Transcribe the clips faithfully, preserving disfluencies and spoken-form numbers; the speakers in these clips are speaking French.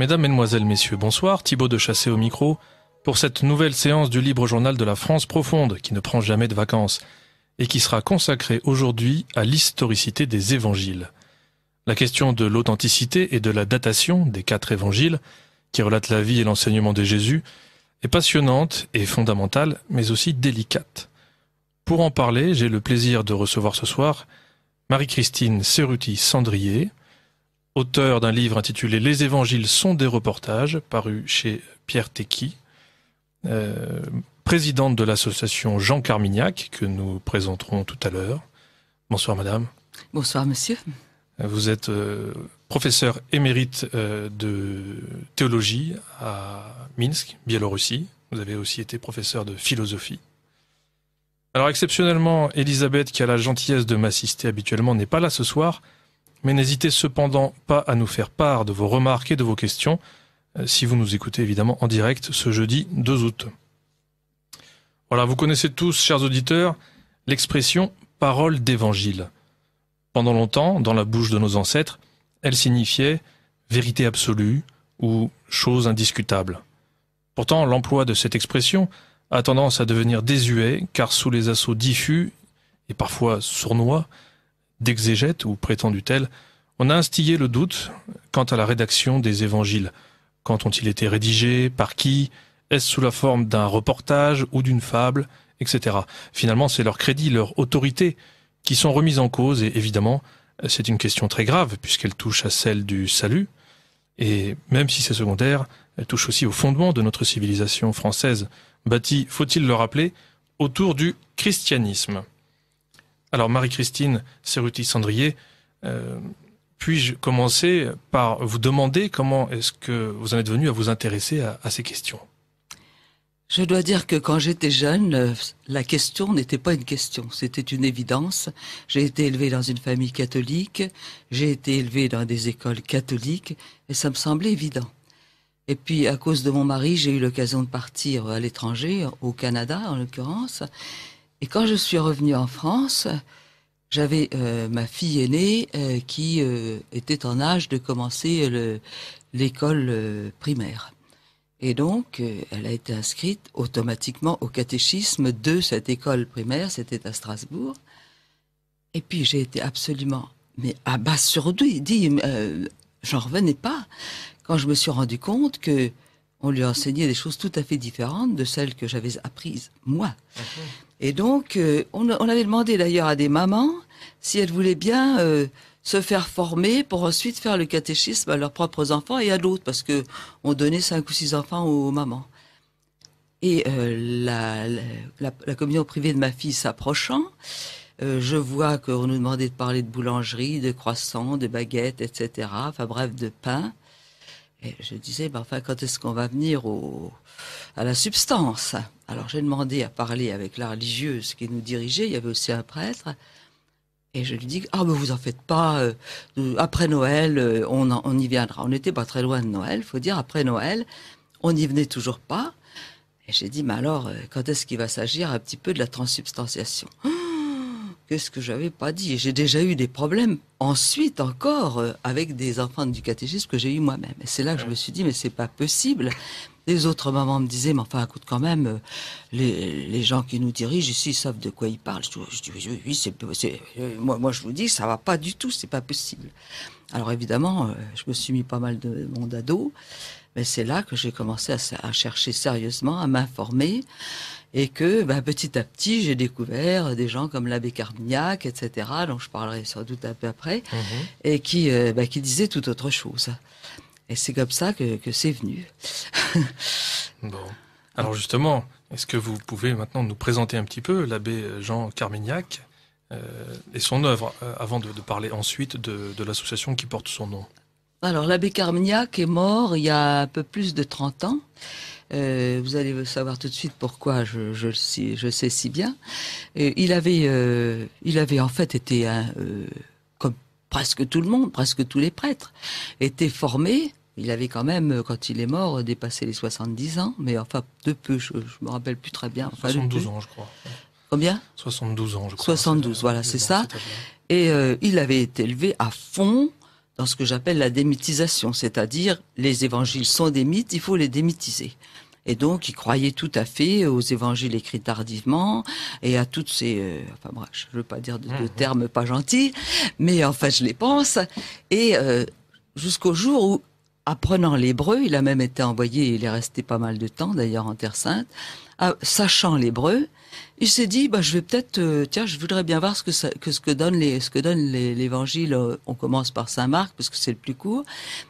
Mesdames, Mesdemoiselles, Messieurs, bonsoir, Thibaut de Chassé au micro, pour cette nouvelle séance du libre journal de la France profonde, qui ne prend jamais de vacances, et qui sera consacrée aujourd'hui à l'historicité des évangiles. La question de l'authenticité et de la datation des quatre évangiles, qui relatent la vie et l'enseignement de Jésus, est passionnante et fondamentale, mais aussi délicate. Pour en parler, j'ai le plaisir de recevoir ce soir Marie-Christine Ceruti-Cendrier, auteur d'un livre intitulé « Les évangiles sont des reportages » paru chez Pierre Tequi, euh, présidente de l'association Jean Carmignac, que nous présenterons tout à l'heure. Bonsoir madame. Bonsoir monsieur. Vous êtes euh, professeur émérite euh, de théologie à Minsk, Biélorussie. Vous avez aussi été professeur de philosophie. Alors exceptionnellement, Elisabeth, qui a la gentillesse de m'assister habituellement, n'est pas là ce soir, mais n'hésitez cependant pas à nous faire part de vos remarques et de vos questions, si vous nous écoutez évidemment en direct ce jeudi deux août. Voilà, vous connaissez tous, chers auditeurs, l'expression « parole d'évangile ». Pendant longtemps, dans la bouche de nos ancêtres, elle signifiait « vérité absolue » ou « chose indiscutable ». Pourtant, l'emploi de cette expression a tendance à devenir désuet, car sous les assauts diffus et parfois sournois, d'exégète ou prétendu-t-elle, on a instillé le doute quant à la rédaction des évangiles. Quand ont-ils été rédigés? Par qui? Est-ce sous la forme d'un reportage ou d'une fable? Etc. Finalement, c'est leur crédit, leur autorité qui sont remises en cause, et évidemment, c'est une question très grave puisqu'elle touche à celle du salut, et même si c'est secondaire, elle touche aussi au fondement de notre civilisation française, bâtie, faut-il le rappeler, autour du christianisme. Alors Marie-Christine Ceruti-Cendrier, euh, puis-je commencer par vous demander comment est-ce que vous en êtes venue à vous intéresser à, à ces questions? Je dois dire que quand j'étais jeune, la question n'était pas une question, c'était une évidence. J'ai été élevée dans une famille catholique, j'ai été élevée dans des écoles catholiques, et ça me semblait évident. Et puis à cause de mon mari, j'ai eu l'occasion de partir à l'étranger, au Canada en l'occurrence. Et quand je suis revenue en France, j'avais euh, ma fille aînée euh, qui euh, était en âge de commencer l'école euh, primaire. Et donc, euh, elle a été inscrite automatiquement au catéchisme de cette école primaire, c'était à Strasbourg. Et puis, j'ai été absolument, mais abasourdie, dit, euh, j'en revenais pas, quand je me suis rendu compte que on lui enseignait des choses tout à fait différentes de celles que j'avais apprises, moi. Okay. Et donc, euh, on, on avait demandé d'ailleurs à des mamans si elles voulaient bien euh, se faire former pour ensuite faire le catéchisme à leurs propres enfants et à d'autres, parce que on donnait cinq ou six enfants aux, aux mamans. Et euh, la, la, la communion privée de ma fille s'approchant, euh, je vois qu'on nous demandait de parler de boulangerie, de croissants, de baguettes, et cetera. Enfin bref, de pain. Et je disais, ben enfin, quand est-ce qu'on va venir au, à la substance? Alors j'ai demandé à parler avec la religieuse qui nous dirigeait, il y avait aussi un prêtre, et je lui dis, ah ben vous en faites pas, euh, après Noël, euh, on, en, on y viendra. On n'était pas très loin de Noël, faut dire, après Noël, on n'y venait toujours pas. Et j'ai dit, mais alors, quand est-ce qu'il va s'agir un petit peu de la transsubstantiation? Qu'est-ce que j'avais pas dit? J'ai déjà eu des problèmes ensuite encore euh, avec des enfants du catéchisme que j'ai eu moi-même. Et c'est là que je me suis dit, mais c'est pas possible. Les autres mamans me disaient, mais enfin, écoute, quand même, euh, les, les gens qui nous dirigent ici savent de quoi ils parlent. Je, je dis, oui, oui c'est, c'est, euh, moi, moi je vous dis, ça va pas du tout, c'est pas possible. Alors évidemment, euh, je me suis mis pas mal de monde à dos, mais c'est là que j'ai commencé à, à chercher sérieusement, à m'informer. Et que ben, petit à petit, j'ai découvert des gens comme l'abbé Carmignac, et cetera, dont je parlerai sans doute un peu après, mmh. et qui, euh, ben, qui disaient tout autre chose. Et c'est comme ça que, que c'est venu. Bon. Alors justement, est-ce que vous pouvez maintenant nous présenter un petit peu l'abbé Jean Carmignac euh, et son œuvre, euh, avant de, de parler ensuite de, de l'association qui porte son nom? Alors l'abbé Carmignac est mort il y a un peu plus de trente ans. Euh, vous allez savoir tout de suite pourquoi je, je, je, je sais si bien. Euh, il, avait, euh, il avait en fait été, hein, euh, comme presque tout le monde, presque tous les prêtres, été formé. Il avait quand même, quand il est mort, dépassé les soixante-dix ans, mais enfin de peu, je ne me rappelle plus très bien. Enfin, soixante-douze ans, je crois. Combien? soixante-douze ans, je crois. soixante-douze, voilà, c'est ça. Et euh, il avait été élevé à fond dans ce que j'appelle la démythisation, c'est-à-dire les évangiles sont des mythes, il faut les démythiser. Et donc, ils croyaient tout à fait aux évangiles écrits tardivement et à toutes ces... Euh, enfin, bref, je ne veux pas dire de, de termes pas gentils, mais enfin, je les pense. Et euh, jusqu'au jour où, apprenant l'hébreu, il a même été envoyé, il est resté pas mal de temps, d'ailleurs, en Terre Sainte, à, sachant l'hébreu, il s'est dit, bah, je vais peut-être... Euh, tiens, je voudrais bien voir ce que, ça, que, ce que donne les, ce que donne les, l'évangile. On commence par Saint-Marc, parce que c'est le plus court.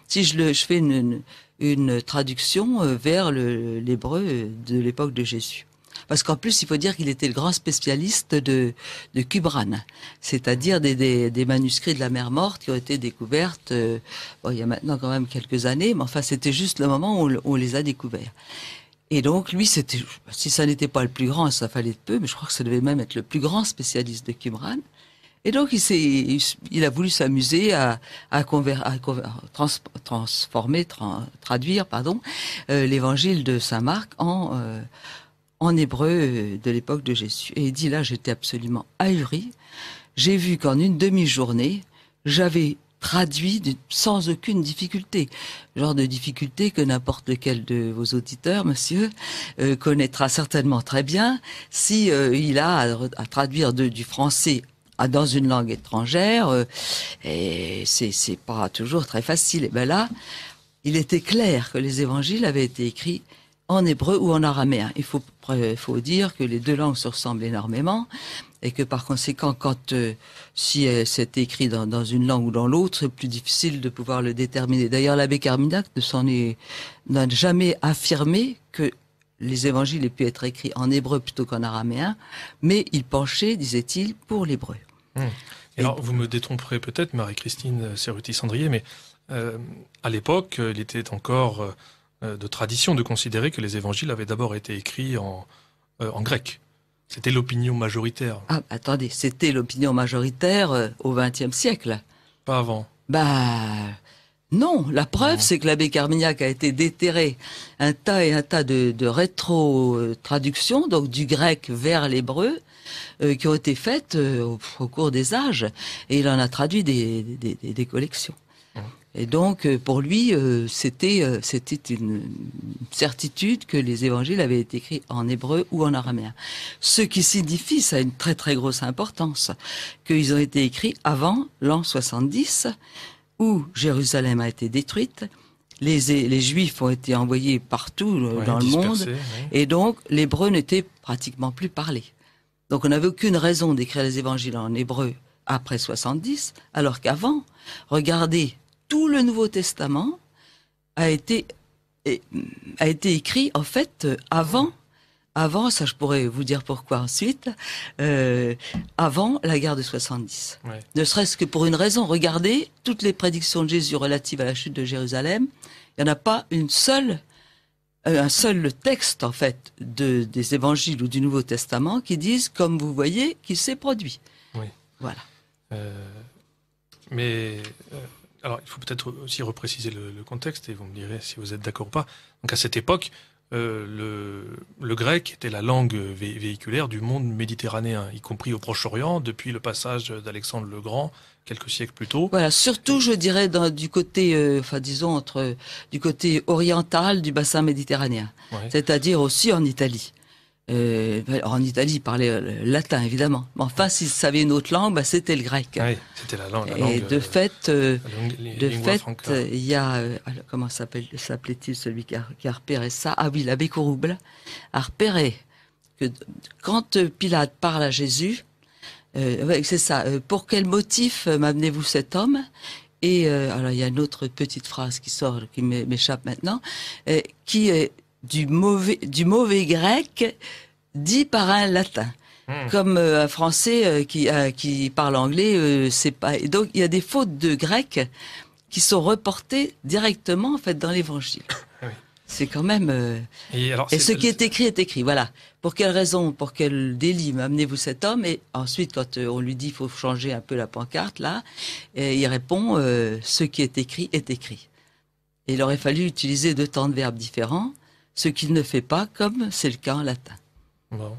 Si je, le, je fais une... une une traduction vers l'hébreu de l'époque de Jésus. Parce qu'en plus, il faut dire qu'il était le grand spécialiste de, de Qumran, c'est-à-dire des, des, des manuscrits de la Mer Morte qui ont été découvertes euh, bon, il y a maintenant quand même quelques années, mais enfin, c'était juste le moment où on les a découverts. Et donc, lui, c'était, si ça n'était pas le plus grand, ça fallait de peu, mais je crois que ça devait même être le plus grand spécialiste de Qumran. Et donc, il, s'est, il a voulu s'amuser à, à, conver, à trans, transformer, trans, traduire, pardon, euh, l'évangile de saint Marc en, euh, en hébreu de l'époque de Jésus. Et il dit là, j'étais absolument ahuri. J'ai vu qu'en une demi-journée, j'avais traduit de, sans aucune difficulté, genre de difficulté que n'importe lequel de vos auditeurs, monsieur, euh, connaîtra certainement très bien si euh, il a à, à traduire de, du français dans une langue étrangère, euh, et c'est, c'est pas toujours très facile. Et ben là, il était clair que les évangiles avaient été écrits en hébreu ou en araméen. Il faut, faut dire que les deux langues se ressemblent énormément, et que par conséquent, quand euh, si euh, c'est écrit dans, dans une langue ou dans l'autre, c'est plus difficile de pouvoir le déterminer. D'ailleurs, l'abbé Carmignac ne s'en est, n'a jamais affirmé que les évangiles aient pu être écrits en hébreu plutôt qu'en araméen, mais il penchait, disait-il, pour l'hébreu. Hum. Et alors, vous me détromperez peut-être, Marie-Christine Ceruti-Cendrier, mais euh, à l'époque, il était encore euh, de tradition de considérer que les évangiles avaient d'abord été écrits en, euh, en grec. C'était l'opinion majoritaire. Ah, attendez, c'était l'opinion majoritaire euh, au vingtième siècle. Pas avant. Bah... Non, la preuve, non. C'est que l'abbé Carmignac a été déterré un tas et un tas de, de rétro-traductions, donc du grec vers l'hébreu, euh, qui ont été faites euh, au, au cours des âges, et il en a traduit des, des, des, des collections. Mmh. Et donc, pour lui, euh, c'était, euh, c'était une certitude que les évangiles avaient été écrits en hébreu ou en araméen. Ce qui signifie, ça a une très très grosse importance, qu'ils ont été écrits avant l'an soixante-dix, où Jérusalem a été détruite, les, les Juifs ont été envoyés partout ouais, dans le monde, ouais. Et donc l'hébreu n'était pratiquement plus parlé. Donc on n'avait aucune raison d'écrire les évangiles en hébreu après soixante-dix, alors qu'avant, regardez, tout le Nouveau Testament a été, a été écrit en fait avant, avant, ça je pourrais vous dire pourquoi ensuite, euh, avant la guerre de soixante-dix. Ouais. Ne serait-ce que pour une raison, regardez, toutes les prédictions de Jésus relatives à la chute de Jérusalem, il n'y en a pas une seule, euh, un seul texte en fait de, des évangiles ou du Nouveau Testament qui disent, comme vous voyez, qu'il s'est produit. Oui. Voilà. Euh, mais... Euh... Alors, il faut peut-être aussi repréciser le, le contexte, et vous me direz si vous êtes d'accord ou pas. Donc, à cette époque, euh, le, le grec était la langue vé- véhiculaire du monde méditerranéen, y compris au Proche-Orient, depuis le passage d'Alexandre le Grand, quelques siècles plus tôt. Voilà, surtout, et... je dirais, dans, du côté, euh, enfin, disons, entre, euh, du côté oriental du bassin méditerranéen, ouais. C'est-à-dire aussi en Italie. Euh, en Italie, ils parlaient le latin, évidemment. Mais enfin, s'ils savaient une autre langue, bah, c'était le grec. Oui, c'était la langue. La langue et de euh, fait, euh, langue, de fait, il y a euh, alors, comment s'appelle, s'appelait-il celui qui a, qui a repéré ça? Ah oui, l'abbé Courrouble a repéré que quand Pilate parle à Jésus, euh, ouais, c'est ça. Euh, pour quel motif m'amenez-vous cet homme? Et euh, alors, il y a une autre petite phrase qui sort, qui m'échappe maintenant, euh, qui est du mauvais, du mauvais grec dit par un latin. Mmh. Comme euh, un français euh, qui, euh, qui parle anglais, euh, c'est pas... Et donc, il y a des fautes de grec qui sont reportées directement, en fait, dans l'évangile. Oui. C'est quand même... Euh... Et, alors, et ce qui est écrit est écrit, voilà. Pour quelle raison, pour quel délit m'amenez-vous cet homme? Et ensuite, quand euh, on lui dit, il faut changer un peu la pancarte, là, et il répond, euh, ce qui est écrit est écrit. Et il aurait fallu utiliser deux temps de verbes différents, ce qu'il ne fait pas, comme c'est le cas en latin. Bon.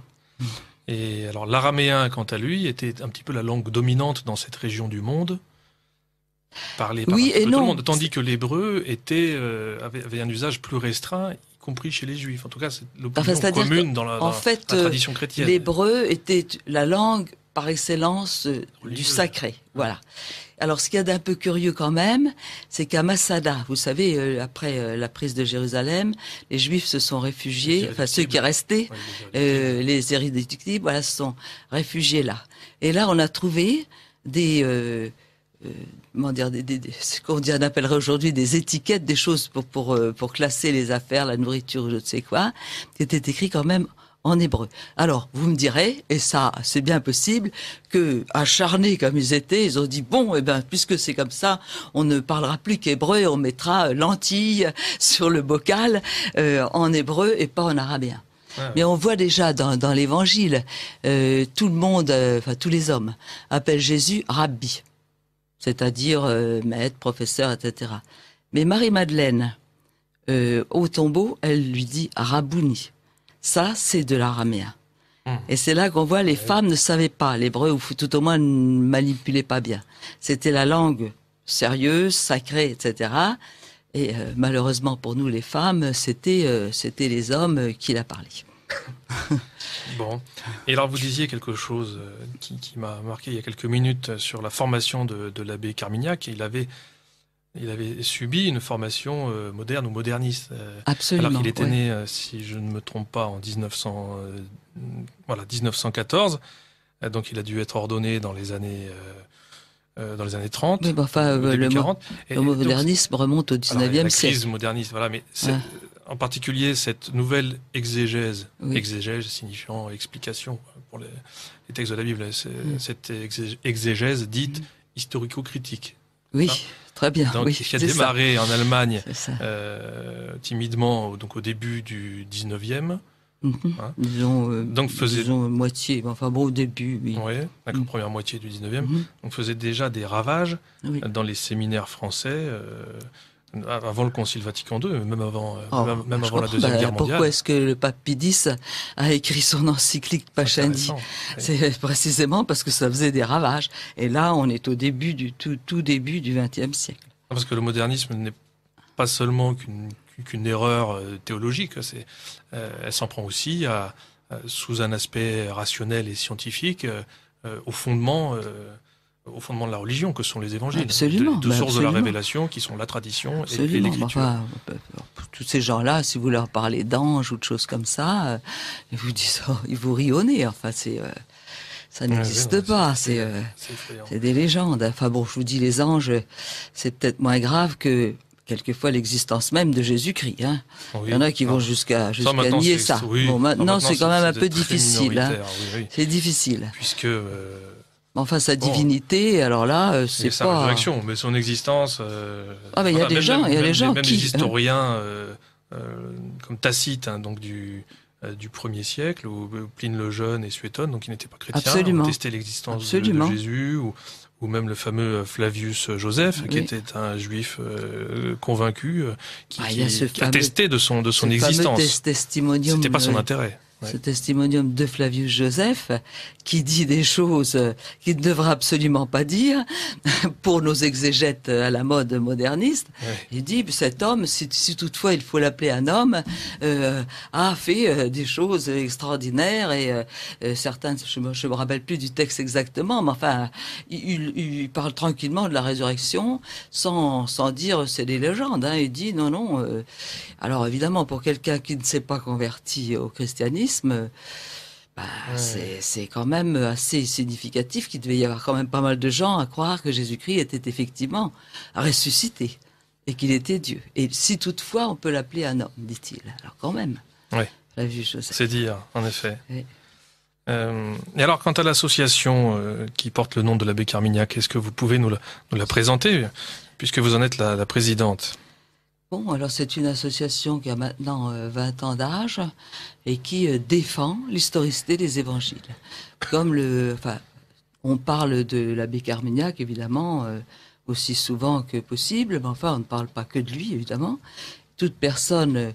Et alors l'araméen, quant à lui, était un petit peu la langue dominante dans cette région du monde. parlé par oui un et non. tout le monde, tandis que l'hébreu était euh, avait, avait un usage plus restreint, y compris chez les juifs. En tout cas, c'est l'opinion enfin, commune dans la, dans en fait, la tradition chrétienne. L'hébreu était la langue par excellence euh, du sacré. Voilà. Alors, ce qu'il y a d'un peu curieux quand même, c'est qu'à Masada, vous savez, euh, après euh, la prise de Jérusalem, les Juifs se sont réfugiés, enfin ceux qui restaient, ouais, euh, les irréductibles, voilà, se sont réfugiés là. Et là, on a trouvé des, euh, euh, comment dire, des, des, des, ce qu'on dit, on appellerait aujourd'hui des étiquettes, des choses pour pour euh, pour classer les affaires, la nourriture, je ne sais quoi, qui étaient écrites quand même en hébreu. Alors, vous me direz, et ça, c'est bien possible, que, acharnés comme ils étaient, ils ont dit, bon, eh ben, puisque c'est comme ça, on ne parlera plus qu'hébreu, on mettra lentilles sur le bocal, euh, en hébreu et pas en arabien. Ah. Mais on voit déjà dans, dans l'évangile, euh, tout le monde, euh, enfin, tous les hommes appellent Jésus Rabbi. C'est-à-dire, euh, maître, professeur, et cetera. Mais Marie-Madeleine, euh, au tombeau, elle lui dit Rabouni. Ça, c'est de l'araméen. Mmh. Et c'est là qu'on voit les femmes ne savaient pas l'hébreu, ou tout au moins ne manipulaient pas bien. C'était la langue sérieuse, sacrée, et cetera. Et euh, malheureusement pour nous, les femmes, c'était euh, c'était les hommes qui la parlaient. Bon. Et alors, vous disiez quelque chose qui, qui m'a marqué il y a quelques minutes sur la formation de, de l'abbé Carmignac. Il avait... Il avait subi une formation euh, moderne ou moderniste. Euh, Absolument. Alors qu'il était ouais. né, euh, si je ne me trompe pas, en mille neuf cents, euh, voilà, mille neuf cent quatorze. Euh, donc il a dû être ordonné dans les années, euh, dans les années trente. Mais bah, enfin, euh, le, mo et, le modernisme donc, remonte au dix-neuvième siècle. La crise moderniste, voilà. Mais ouais. en particulier, cette nouvelle exégèse, oui. exégèse signifiant explication pour les, les textes de la Bible, mmh. cette exégèse dite mmh. historico-critique. Oui, ça. très bien. Donc, oui, qui a démarré ça. en Allemagne euh, timidement, donc au début du dix-neuvième. Mm -hmm. hein. Disons, euh, donc faisait disons, moitié, enfin bon, au début. Oui, ouais, la mm. première moitié du dix-neuvième. Mm -hmm. On faisait déjà des ravages oui. dans les séminaires français euh, avant le Concile Vatican deux, même avant, oh, même, même avant la deuxième bah, guerre mondiale. Pourquoi est-ce que le pape Pie dix a écrit son encyclique Pachandi? C'est précisément parce que ça faisait des ravages. Et là, on est au début du tout, tout début du vingtième siècle. Parce que le modernisme n'est pas seulement qu'une qu'une erreur théologique. C'est, euh, elle s'en prend aussi à, à, sous un aspect rationnel et scientifique euh, au fondement. Euh, au fondement de la religion, que sont les évangiles. Absolument. Deux bah sources absolument. de la révélation, qui sont la tradition absolument. et l'écriture. Enfin, tous ces gens-là, si vous leur parlez d'anges ou de choses comme ça, ils vous disent, oh, ils vous rient au nez. Enfin, c'est... Euh... Ça n'existe ouais, pas, c'est euh, des légendes. Enfin bon, je vous dis, les anges, c'est peut-être moins grave que, quelquefois, l'existence même de Jésus-Christ. Hein. Oui. Il y en a qui vont jusqu'à jusqu'à nier ça. Oui. Bon, maintenant, c'est quand même un peu difficile. Hein. Oui, oui. C'est difficile. Puisque... Euh... Enfin, sa bon. divinité, alors là, euh, c'est pas... sa résurrection, mais son existence... Euh... Ah, mais il voilà, y a des gens, il y a des gens même qui... Même des historiens euh, euh, comme Tacite, hein, donc du, euh, du premier siècle, ou Pline le Jeune et Suétone, donc qui n'étaient pas chrétiens, Absolument. ont testé l'existence de, de Jésus, ou, ou même le fameux Flavius Joseph, oui. qui était un juif euh, convaincu, euh, qui, ah, qui, qui fameux, a testé de son, de son ce existence. C'était pas son intérêt. Ouais. Ce testimonium de Flavius Joseph, qui dit des choses qu'il ne devra absolument pas dire, pour nos exégètes à la mode moderniste, ouais. il dit, cet homme, si, si toutefois il faut l'appeler un homme, euh, a fait euh, des choses extraordinaires, et euh, certains, je ne me, me rappelle plus du texte exactement, mais enfin, il, il parle tranquillement de la résurrection, sans, sans dire, c'est des légendes, hein. Il dit, non, non, euh, alors évidemment, pour quelqu'un qui ne s'est pas converti au christianisme, Bah, ouais. c'est quand même assez significatif qu'il devait y avoir quand même pas mal de gens à croire que Jésus-Christ était effectivement ressuscité et qu'il était Dieu. Et si toutefois on peut l'appeler un homme, dit-il. Alors quand même, oui. c'est dire, en effet. Oui. Euh, et alors quant à l'association euh, qui porte le nom de l'abbé Carmignac, est-ce que vous pouvez nous la, nous la présenter, puisque vous en êtes la, la présidente? Bon, alors c'est une association qui a maintenant euh, vingt ans d'âge et qui euh, défend l'historicité des évangiles. Comme le, enfin, on parle de l'abbé Carmignac, évidemment, euh, aussi souvent que possible, mais enfin, on ne parle pas que de lui, évidemment. Toute personne euh,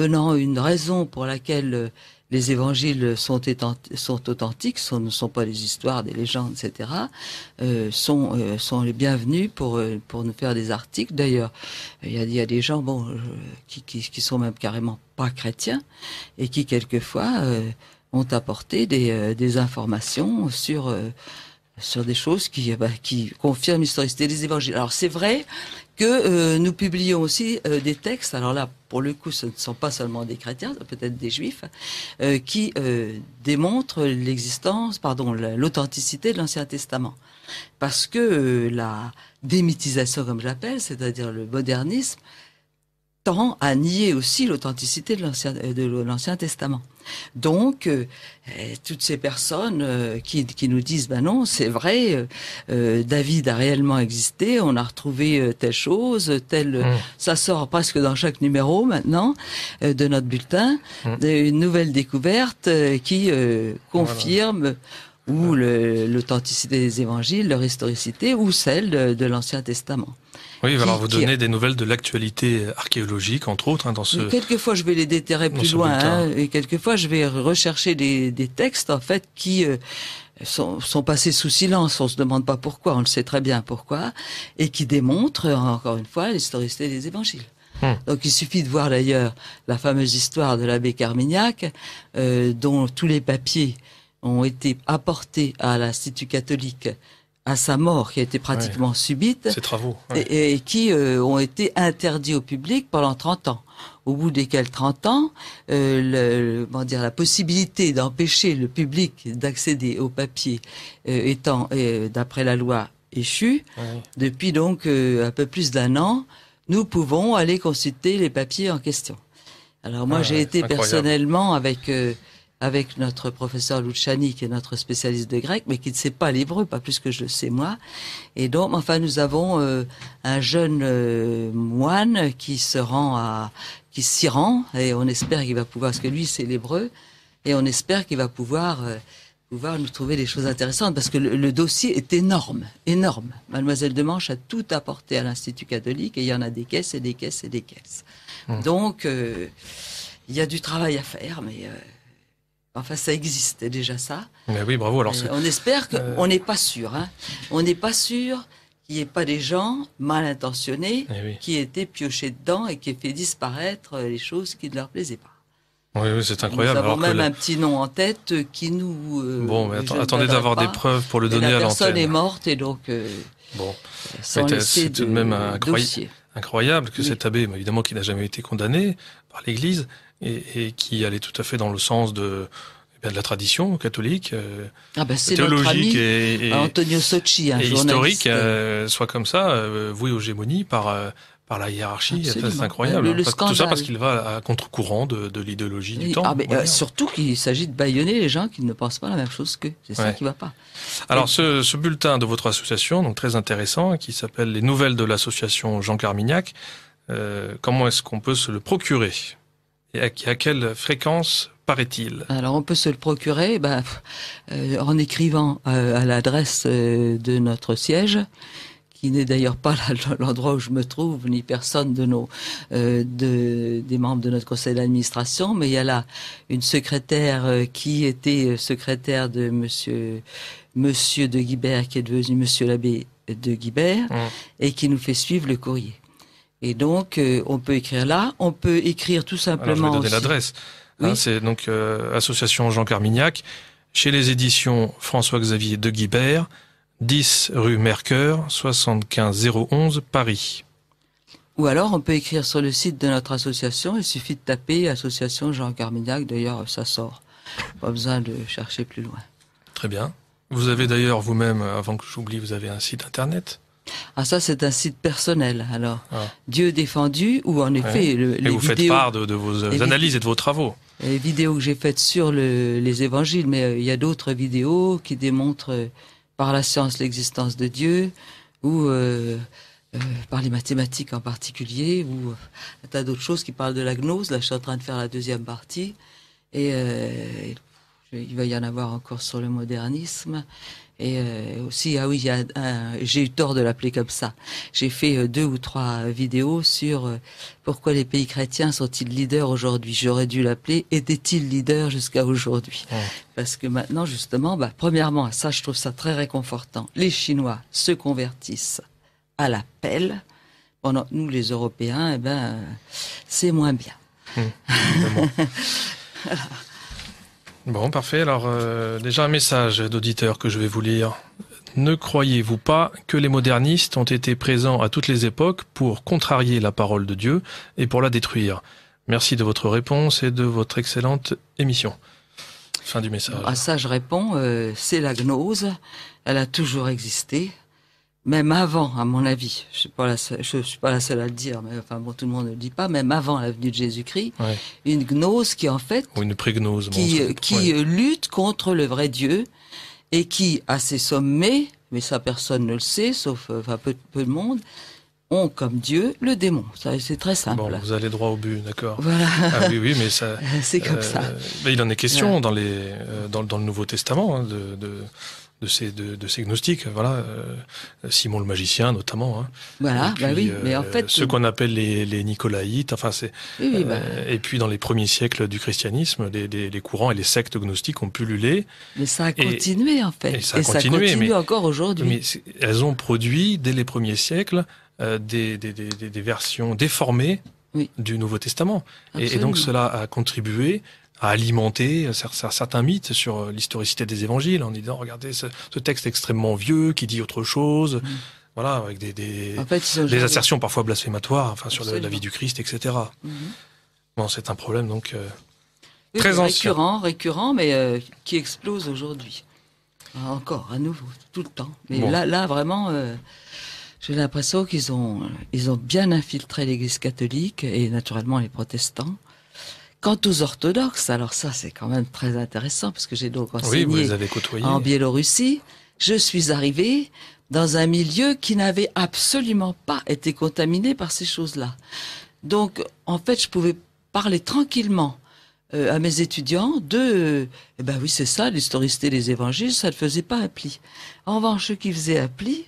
donnant une raison pour laquelle euh, les évangiles sont, sont authentiques, sont, ne sont pas des histoires, des légendes, et cetera, euh, sont, euh, sont les bienvenus pour, euh, pour nous faire des articles. D'ailleurs, il y a, y a des gens bon, euh, qui, qui, qui sont même carrément pas chrétiens et qui, quelquefois, euh, ont apporté des, euh, des informations sur... Euh, sur des choses qui, bah, qui confirment l'historicité des évangiles. Alors c'est vrai que euh, nous publions aussi euh, des textes, alors là pour le coup ce ne sont pas seulement des chrétiens, peut-être des juifs, euh, qui euh, démontrent l'existence, pardon, l'authenticité de l'Ancien Testament. Parce que euh, la démythisation comme je l'appelle, c'est-à-dire le modernisme, tend à nier aussi l'authenticité de l'Ancien Testament. Donc, euh, toutes ces personnes euh, qui, qui nous disent « Ben non, c'est vrai, euh, David a réellement existé, on a retrouvé euh, telle chose, telle... Mmh. » Ça sort presque dans chaque numéro maintenant euh, de notre bulletin, mmh. une nouvelle découverte euh, qui euh, confirme... Voilà. ou l'authenticité des évangiles, leur historicité, ou celle de, de l'Ancien Testament. Oui, alors vous donnez des nouvelles de l'actualité archéologique, entre autres, hein, dans ce... Quelquefois, je vais les déterrer plus loin, hein, et quelquefois, je vais rechercher des, des textes, en fait, qui... Euh, Sont, sont passés sous silence, on se demande pas pourquoi, on le sait très bien pourquoi, et qui démontrent, encore une fois, l'historicité des évangiles. Mmh. Donc il suffit de voir d'ailleurs la fameuse histoire de l'abbé Carmignac, euh, dont tous les papiers ont été apportés à l'Institut catholique à sa mort, qui a été pratiquement ouais. subite, ces travaux, ouais. et, et qui euh, ont été interdits au public pendant trente ans. Au bout desquels trente ans, euh, le, comment dire, la possibilité d'empêcher le public d'accéder aux papiers euh, étant, euh, d'après la loi, échue. Ouais. Depuis donc euh, un peu plus d'un an, nous pouvons aller consulter les papiers en question. Alors moi, ah, j'ai ouais, été incroyable. personnellement avec... Euh, avec notre professeur Luciani, qui est notre spécialiste de grec, mais qui ne sait pas l'hébreu, pas plus que je le sais moi. Et donc, enfin, nous avons euh, un jeune euh, moine qui se rend à, qui s'y rend, et on espère qu'il va pouvoir, parce que lui, c'est l'hébreu, et on espère qu'il va pouvoir, euh, pouvoir nous trouver des choses intéressantes, parce que le, le dossier est énorme, énorme. Mademoiselle de Manche a tout apporté à l'Institut catholique, et il y en a des caisses, et des caisses, et des caisses. Mmh. Donc, euh, il y a du travail à faire, mais... Euh, Enfin, ça existe déjà ça. Mais oui, bravo. Alors, on espère que euh... on n'est pas sûr. Hein. On n'est pas sûr qu'il n'y ait pas des gens mal intentionnés oui. qui étaient piochés dedans et qui aient fait disparaître les choses qui ne leur plaisaient pas. Oui, oui, c'est incroyable. Nous avons alors même que la... un petit nom en tête qui nous... Euh, bon, mais att attendez d'avoir des preuves pour le donner à l'antenne. La personne est morte et donc... Euh, bon, c'est tout de même incroyable, incroyable que oui. cet abbé, évidemment, qui n'a jamais été condamné par l'Église... Et, et qui allait tout à fait dans le sens de, de la tradition catholique, ah bah théologique notre ami et, et, Antonio Socci, un et historique, euh, soit comme ça, euh, voué aux gémonies par, euh, par la hiérarchie. C'est incroyable. Le, le parce, tout ça parce qu'il va à contre-courant de, de l'idéologie oui. du temps. Ah mais, euh, surtout qu'il s'agit de bâillonner les gens qui ne pensent pas la même chose qu'eux. C'est ça ouais. qui ne va pas. Alors, ce, ce bulletin de votre association, donc très intéressant, qui s'appelle « Les nouvelles de l'association Jean Carmignac euh, », comment est-ce qu'on peut se le procurer ? Et à, à quelle fréquence paraît-il? Alors on peut se le procurer ben, euh, en écrivant euh, à l'adresse euh, de notre siège, qui n'est d'ailleurs pas l'endroit où je me trouve, ni personne de nos, euh, de, des membres de notre conseil d'administration, mais il y a là une secrétaire euh, qui était secrétaire de monsieur, monsieur de Guibert, qui est devenu monsieur l'abbé de Guibert, mmh. et qui nous fait suivre le courrier. Et donc, euh, on peut écrire là, on peut écrire tout simplement... Alors, je vais donner l'adresse. Oui. Hein, c'est donc euh, Association Jean Carmignac, chez les éditions François-Xavier De Guibert, dix rue Mercœur, soixante-quinze zéro onze, Paris. Ou alors, on peut écrire sur le site de notre association, il suffit de taper Association Jean Carmignac, d'ailleurs, ça sort. Pas besoin de chercher plus loin. Très bien. Vous avez d'ailleurs vous-même, avant que j'oublie, vous avez un site internet ? Ah ça c'est un site personnel alors ah. Dieu défendu ou en effet ouais. le, et les vous vidéos, faites part de, de vos analyses et de vos travaux. Les vidéos que j'ai faites sur le, les évangiles, mais euh, il y a d'autres vidéos qui démontrent euh, par la science l'existence de Dieu ou euh, euh, par les mathématiques en particulier ou euh, un tas d'autres choses qui parlent de la gnose. Là je suis en train de faire la deuxième partie et euh, il va y en avoir encore sur le modernisme. Et euh, aussi, ah oui, euh, j'ai eu tort de l'appeler comme ça. J'ai fait euh, deux ou trois vidéos sur euh, pourquoi les pays chrétiens sont-ils leaders aujourd'hui. J'aurais dû l'appeler étaient-ils leaders jusqu'à aujourd'hui. Ouais. Parce que maintenant, justement, bah, premièrement, ça, je trouve ça très réconfortant. Les Chinois se convertissent à l'appel. Pendant nous, les Européens, eh ben, euh, c'est moins bien. Mmh, voilà. Bon, parfait. Alors, euh, déjà un message d'auditeur que je vais vous lire. Ne croyez-vous pas que les modernistes ont été présents à toutes les époques pour contrarier la parole de Dieu et pour la détruire? Merci de votre réponse et de votre excellente émission. Fin du message. À ça, je réponds, euh, c'est la gnose. Elle a toujours existé. Même avant, à mon avis, je ne suis pas la seule à le dire, mais enfin bon, tout le monde ne le dit pas, même avant la venue de Jésus-Christ, ouais. Une gnose qui en fait, ou une prégnose, qui, bon, qui ouais. lutte contre le vrai Dieu et qui, à ses sommets, mais ça personne ne le sait, sauf enfin, peu, peu de monde, ont comme Dieu le démon. C'est très simple. Bon, vous allez droit au but, d'accord. Voilà. Ah oui, oui, mais ça. C'est comme euh, ça. Mais il en est question ouais. dans, les, euh, dans, dans le Nouveau Testament hein, de. de... De ces, de, de ces gnostiques, voilà, euh, Simon le magicien notamment. Hein. Voilà, puis, bah oui, mais en fait. Euh, ceux qu'on appelle les, les Nicolaïtes, enfin c'est. Oui, oui, bah... euh, et puis dans les premiers siècles du christianisme, les, les, les courants et les sectes gnostiques ont pullulé. Mais ça a et, continué en fait. Et ça a et continué, ça continue mais, encore aujourd'hui. Mais elles ont produit, dès les premiers siècles, euh, des, des, des, des, des versions déformées oui. du Nouveau Testament. Et, et donc cela a contribué à alimenter certains mythes sur l'historicité des évangiles, en disant, regardez, ce, ce texte extrêmement vieux, qui dit autre chose, mmh. voilà, avec des, des, en fait, des assertions parfois blasphématoires, enfin, sur la, la vie du Christ, et cetera. Mmh. Bon, c'est un problème, donc, euh, oui, très ancien. Récurrent, récurrent, mais euh, qui explose aujourd'hui. Encore, à nouveau, tout le temps. Mais bon. là, là, vraiment, euh, j'ai l'impression qu'ils ont, ils ont bien infiltré l'Église catholique, et naturellement les protestants. Quant aux orthodoxes, alors ça c'est quand même très intéressant parce que j'ai donc enseigné oui, vous les avez côtoyés. En Biélorussie. Je suis arrivée dans un milieu qui n'avait absolument pas été contaminé par ces choses-là. Donc en fait je pouvais parler tranquillement euh, à mes étudiants de euh, « eh ben oui c'est ça, l'historicité des évangiles, ça ne faisait pas un pli ». En revanche ceux qui faisaient un pli,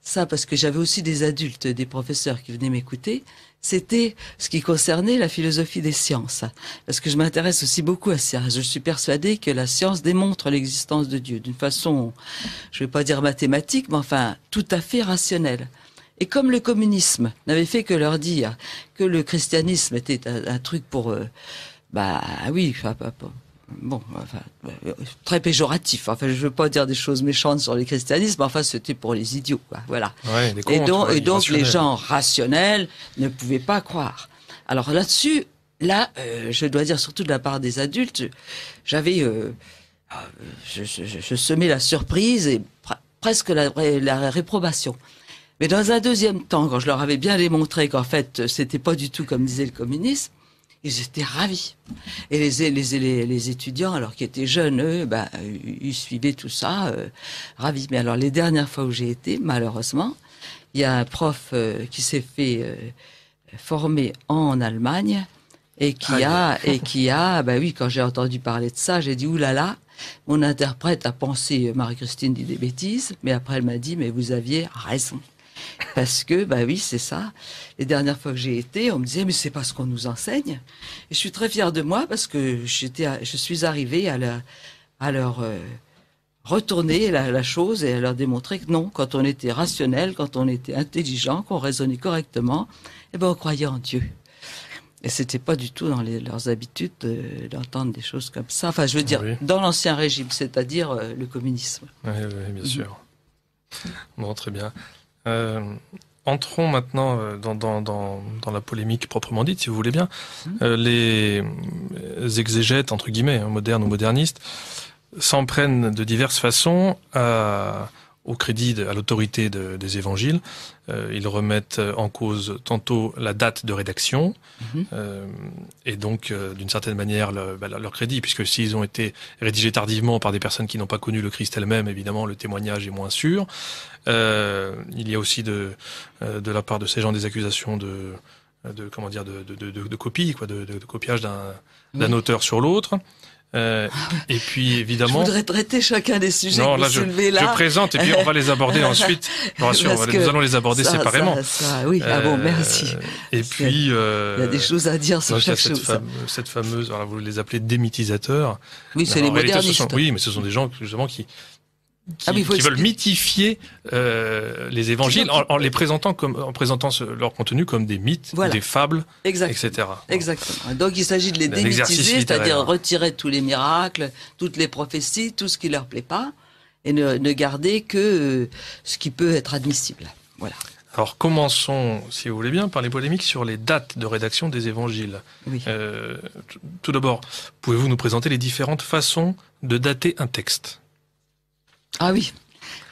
ça parce que j'avais aussi des adultes, des professeurs qui venaient m'écouter, c'était ce qui concernait la philosophie des sciences. Parce que je m'intéresse aussi beaucoup à ça. Je suis persuadée que la science démontre l'existence de Dieu d'une façon, je ne vais pas dire mathématique, mais enfin tout à fait rationnelle. Et comme le communisme n'avait fait que leur dire que le christianisme était un, un truc pour... Euh, bah oui, enfin, bon, enfin, très péjoratif. Enfin, je ne veux pas dire des choses méchantes sur le christianisme, mais enfin, c'était pour les idiots, quoi. Voilà. Ouais, les comptes, et donc, ouais, et donc les gens rationnels ne pouvaient pas croire. Alors là-dessus, là, là euh, je dois dire surtout de la part des adultes, j'avais, euh, je, je, je semais la surprise et pre presque la, la réprobation. Mais dans un deuxième temps, quand je leur avais bien démontré qu'en fait, c'était pas du tout comme disait le communisme. Ils étaient ravis. Et les, les, les, les étudiants, alors qu'ils étaient jeunes, eux, ben, ils suivaient tout ça, euh, ravis. Mais alors, les dernières fois où j'ai été, malheureusement, il y a un prof euh, qui s'est fait euh, former en Allemagne et qui ah, a, oui. et qui a, ben oui, quand j'ai entendu parler de ça, j'ai dit, oulala, mon interprète a pensé, Marie-Christine dit des bêtises, mais après elle m'a dit, mais vous aviez raison. Parce que, bah oui, c'est ça. Les dernières fois que j'ai été, on me disait, mais c'est pas ce qu'on nous enseigne. Et je suis très fière de moi parce que j'étais, je suis arrivée à, la, à leur euh, retourner la, la chose et à leur démontrer que non, quand on était rationnel, quand on était intelligent, qu'on raisonnait correctement, eh ben on croyait en Dieu. Et c'était pas du tout dans les, leurs habitudes euh, d'entendre des choses comme ça. Enfin, je veux dire, oui. dans l'ancien régime, c'est-à-dire euh, le communisme. Oui, oui, bien sûr. Bon, très bien. Euh, entrons maintenant dans, dans, dans, dans la polémique proprement dite, si vous voulez bien. Euh, les exégètes, entre guillemets, modernes ou modernistes, s'en prennent de diverses façons à, au crédit, de, à l'autorité de, des évangiles. Euh, ils remettent en cause tantôt la date de rédaction, mmh. euh, et donc, euh, d'une certaine manière, le, bah, leur crédit, puisque s'ils ont été rédigés tardivement par des personnes qui n'ont pas connu le Christ elle-même, évidemment, le témoignage est moins sûr. Euh, il y a aussi de, de la part de ces gens des accusations de, de comment dire de, de, de, de copie, quoi, de, de, de copiage d'un oui. auteur sur l'autre. Euh, et puis évidemment, je voudrais traiter chacun des sujets non, que là, vous soulevez là. Je présente et puis on va les aborder ensuite. Je rassure, va, nous allons les aborder ça, séparément. Ça, ça, oui, euh, ah bon, merci. Et puis, euh, il y a des choses à dire sur chaque chose. Cette, fame, cette fameuse, alors vous les appelez démythisateurs. Oui, c'est les modernistes. Réalité, ce sont, oui, mais ce sont des gens justement qui qui, ah, qui veulent expliquer. mythifier euh, les évangiles en, en les présentant comme en présentant ce, leur contenu comme des mythes, voilà. des fables, exact. et cetera. Exactement. Donc il s'agit de les démythiser, c'est-à-dire retirer tous les miracles, toutes les prophéties, tout ce qui leur plaît pas, et ne, ne garder que ce qui peut être admissible. Voilà. Alors commençons, si vous voulez bien, par les polémiques sur les dates de rédaction des évangiles. Oui. Euh, tout d'abord, pouvez-vous nous présenter les différentes façons de dater un texte ? Ah oui.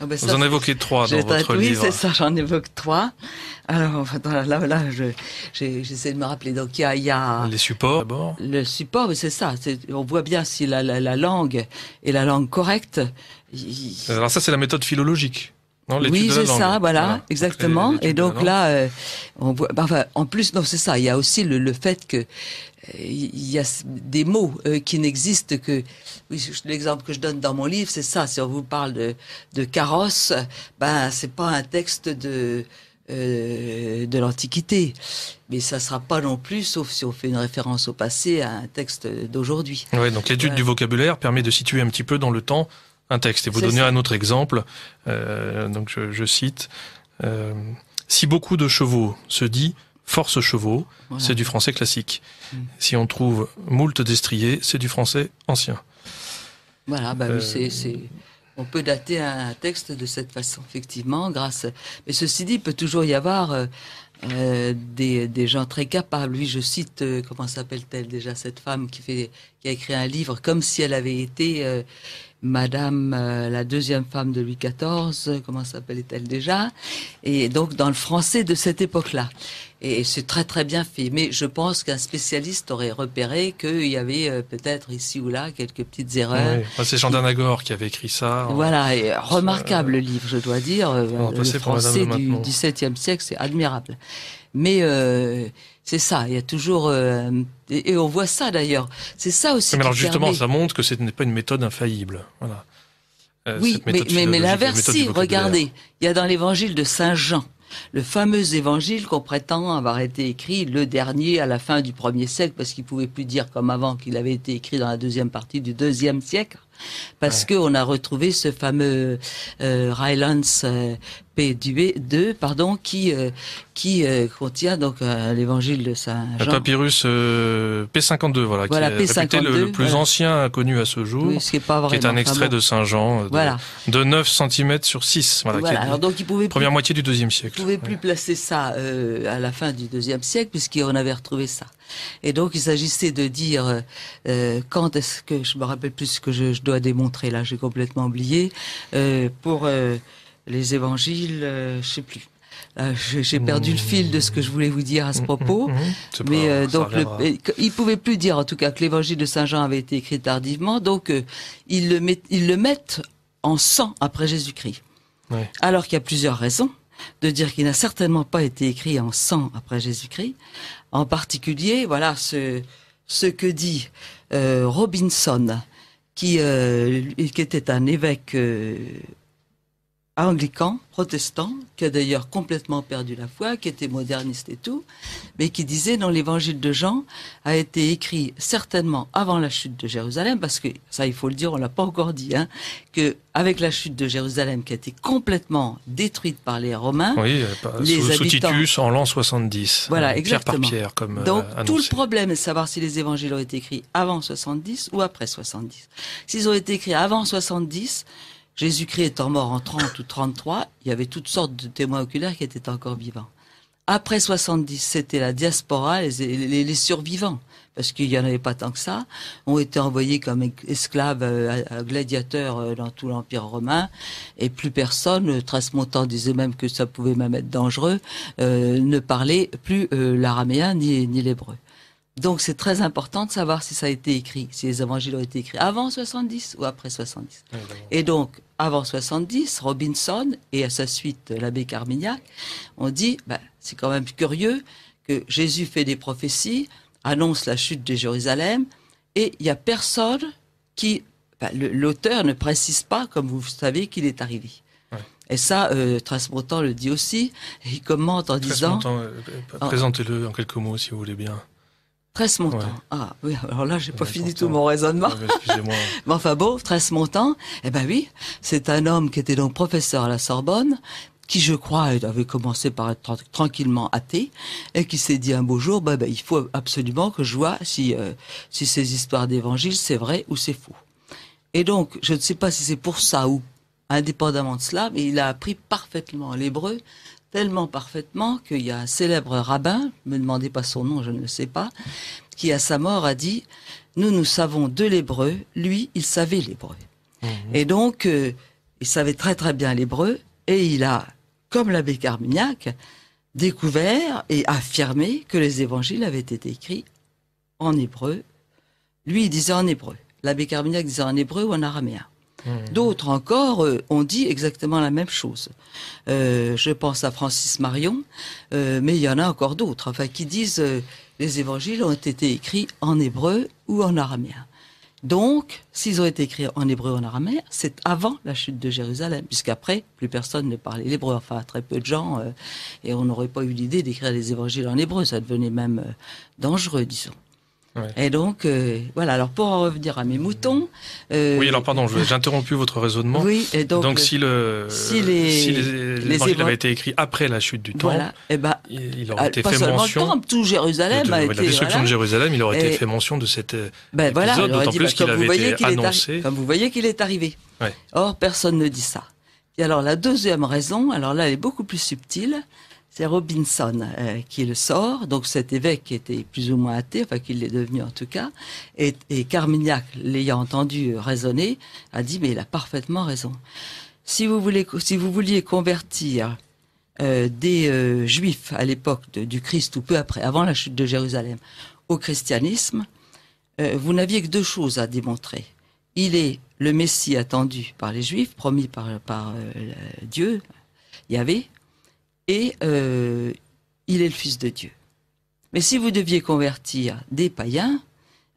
Ah ben Vous ça, en évoquez trois dans votre oui, livre. Oui, c'est ça, j'en évoque trois. Alors, là, là, là j'essaie je, de me rappeler. Donc, il y a... Il y a les supports, d'abord. Le support, c'est ça. On voit bien si la, la, la langue est la langue correcte. Il... Alors ça, c'est la méthode philologique. Non, oui, c'est ça, voilà, voilà. exactement. Donc, les, et donc là, euh, on voit, bah, enfin, en plus, non, c'est ça. Il y a aussi le, le fait que il y a des mots euh, qui n'existent que... Oui, l'exemple que je donne dans mon livre, c'est ça. Si on vous parle de, de carrosse, ben, c'est pas un texte de, euh, de l'Antiquité. Mais ça sera pas non plus, sauf si on fait une référence au passé, à un texte d'aujourd'hui. Oui, donc l'étude euh, du vocabulaire permet de situer un petit peu dans le temps un texte. Et vous donnez un autre exemple. Euh, donc je, je cite. Euh, « Si beaucoup de chevaux se dit... Force chevaux, voilà. c'est du français classique. Mmh. Si on trouve moult destriers, c'est du français ancien. » Voilà, bah euh... oui, c'est... On peut dater un texte de cette façon, effectivement, grâce... Mais ceci dit, il peut toujours y avoir euh, euh, des, des gens très capables. Lui, je cite, euh, comment s'appelle-t-elle déjà, cette femme qui, fait, qui a écrit un livre comme si elle avait été euh, Madame, euh, la deuxième femme de Louis quatorze, euh, comment s'appelle-t-elle déjà, et donc dans le français de cette époque-là. Et c'est très très bien fait. Mais je pense qu'un spécialiste aurait repéré qu'il y avait euh, peut-être ici ou là quelques petites erreurs. Oui. C'est Jean d'Anagore qui avait écrit ça. En... Voilà, et remarquable euh... livre, je dois dire. On le français du dix-septième siècle, c'est admirable. Mais euh, c'est ça, il y a toujours... Euh, et, et on voit ça d'ailleurs. C'est ça aussi. Mais alors justement, permet... ça montre que ce n'est pas une méthode infaillible. Voilà. Euh, oui, mais, mais, mais l'inverse, si, regardez, il y a dans l'évangile de Saint Jean, le fameux évangile qu'on prétend avoir été écrit le dernier à la fin du premier siècle, parce qu'il ne pouvait plus dire comme avant qu'il avait été écrit dans la deuxième partie du deuxième siècle, parce ouais. qu'on a retrouvé ce fameux euh, Rylance euh, P deux, pardon, qui, euh, qui euh, contient donc euh, l'évangile de Saint Jean. Le papyrus euh, P cinquante-deux, voilà, voilà qui est le, le plus voilà. ancien connu à ce jour, oui, ce qui, est pas vraiment, qui est un extrait enfin bon. de Saint Jean, de, voilà. de neuf centimètres sur six, voilà, voilà. Qui est Alors, donc, il pouvait première plus, moitié du deuxième siècle. Il ne pouvait ouais. plus placer ça euh, à la fin du deuxième siècle, puisqu'on avait retrouvé ça. Et donc, il s'agissait de dire euh, quand est-ce que, je me rappelle plus ce que je, je dois démontrer, là, j'ai complètement oublié, euh, pour euh, les évangiles, euh, je sais plus. Euh, j'ai perdu mmh. le fil de ce que je voulais vous dire à ce propos. Mmh, mmh, mmh. Mais euh, donc, le, il pouvait plus dire, en tout cas, que l'évangile de Saint Jean avait été écrit tardivement. Donc, euh, ils, le met, ils le mettent en cent après Jésus-Christ. Oui. Alors qu'il y a plusieurs raisons de dire qu'il n'a certainement pas été écrit en cent après Jésus-Christ. En particulier, voilà ce, ce que dit euh, Robinson, qui, euh, qui était un évêque euh, anglican, protestant, qui a d'ailleurs complètement perdu la foi, qui était moderniste et tout, mais qui disait non, l'évangile de Jean a été écrit certainement avant la chute de Jérusalem, parce que ça, il faut le dire, on l'a pas encore dit, hein, que avec la chute de Jérusalem qui a été complètement détruite par les Romains, oui, pas, les sous, habitants, sous Titus en l'an soixante-dix, voilà, exactement. Pierre par pierre, comme donc euh, tout le problème est de savoir si les évangiles ont été écrits avant soixante-dix ou après soixante-dix. S'ils ont été écrits avant soixante-dix, Jésus-Christ étant mort en trente ou trente-trois, il y avait toutes sortes de témoins oculaires qui étaient encore vivants. Après soixante-dix, c'était la diaspora, les, les, les survivants, parce qu'il n'y en avait pas tant que ça, ont été envoyés comme esclaves, euh, gladiateurs euh, dans tout l'Empire romain, et plus personne, Tresmontant disait même que ça pouvait même être dangereux, euh, ne parlait plus euh, l'araméen ni, ni l'hébreu. Donc c'est très important de savoir si ça a été écrit, si les évangiles ont été écrits avant soixante-dix ou après soixante-dix. Oui, et donc, avant soixante-dix, Robinson et à sa suite l'abbé Carmignac ont dit, ben, c'est quand même curieux que Jésus fait des prophéties, annonce la chute de Jérusalem, et il n'y a personne qui... Ben, l'auteur ne précise pas, comme vous savez, qu'il est arrivé. Ouais. Et ça, euh, Tresmontant le dit aussi, et il commente en disant... Euh, présentez-le en quelques mots, si vous voulez bien. Tresmontant. Ouais. Ah oui, alors là, j'ai pas fini tout mon raisonnement. Ouais, excusez-moi. Mais enfin bon, Tresmontant, eh ben oui, c'est un homme qui était donc professeur à la Sorbonne, qui, je crois, avait commencé par être tranquillement athée, et qui s'est dit un beau jour, ben, ben, il faut absolument que je vois si, euh, si ces histoires d'évangile, c'est vrai ou c'est faux. Et donc, je ne sais pas si c'est pour ça ou indépendamment de cela, mais il a appris parfaitement l'hébreu, tellement parfaitement qu'il y a un célèbre rabbin, ne me demandez pas son nom, je ne le sais pas, qui à sa mort a dit « Nous, nous savons de l'hébreu, lui, il savait l'hébreu. Mmh. » Et donc, euh, il savait très très bien l'hébreu, et il a, comme l'abbé Carmignac, découvert et affirmé que les évangiles avaient été écrits en hébreu. Lui, il disait en hébreu. L'abbé Carmignac disait en hébreu ou en araméen. Mmh. D'autres encore euh, ont dit exactement la même chose. Euh, je pense à Francis Marion, euh, mais il y en a encore d'autres, enfin, qui disent euh, les évangiles ont été écrits en hébreu ou en araméen. Donc, s'ils ont été écrits en hébreu ou en araméen, c'est avant la chute de Jérusalem, puisqu'après, plus personne ne parlait l'hébreu, enfin, très peu de gens, euh, et on n'aurait pas eu l'idée d'écrire les évangiles en hébreu, ça devenait même euh, dangereux, disons. Ouais. Et donc, euh, voilà, alors pour en revenir à mes moutons... Euh, oui, alors pardon, j'ai interrompu votre raisonnement. Oui, et donc... Donc si, le, si les, si les, les évangiles avaient été écrits après la chute du temple, voilà, et ben, il aurait été fait mention... Pas tout Jérusalem de, de, a été... La destruction voilà, de Jérusalem, il aurait et, été fait mention de cet ben, épisode, voilà, d'autant plus bah, qu'il avait été qu annoncé... Comme vous voyez qu'il est arrivé. Ouais. Or, personne ne dit ça. Et alors, la deuxième raison, alors là, elle est beaucoup plus subtile... C'est Robinson euh, qui le sort, donc cet évêque qui était plus ou moins athée, enfin qu'il l'est devenu en tout cas, et, et Carmignac, l'ayant entendu raisonner, a dit mais il a parfaitement raison. Si vous, voulez, si vous vouliez convertir euh, des euh, juifs à l'époque du Christ ou peu après, avant la chute de Jérusalem, au christianisme, euh, vous n'aviez que deux choses à démontrer. Il est le Messie attendu par les juifs, promis par, par euh, Dieu, Yahvé, et euh, il est le Fils de Dieu. Mais si vous deviez convertir des païens,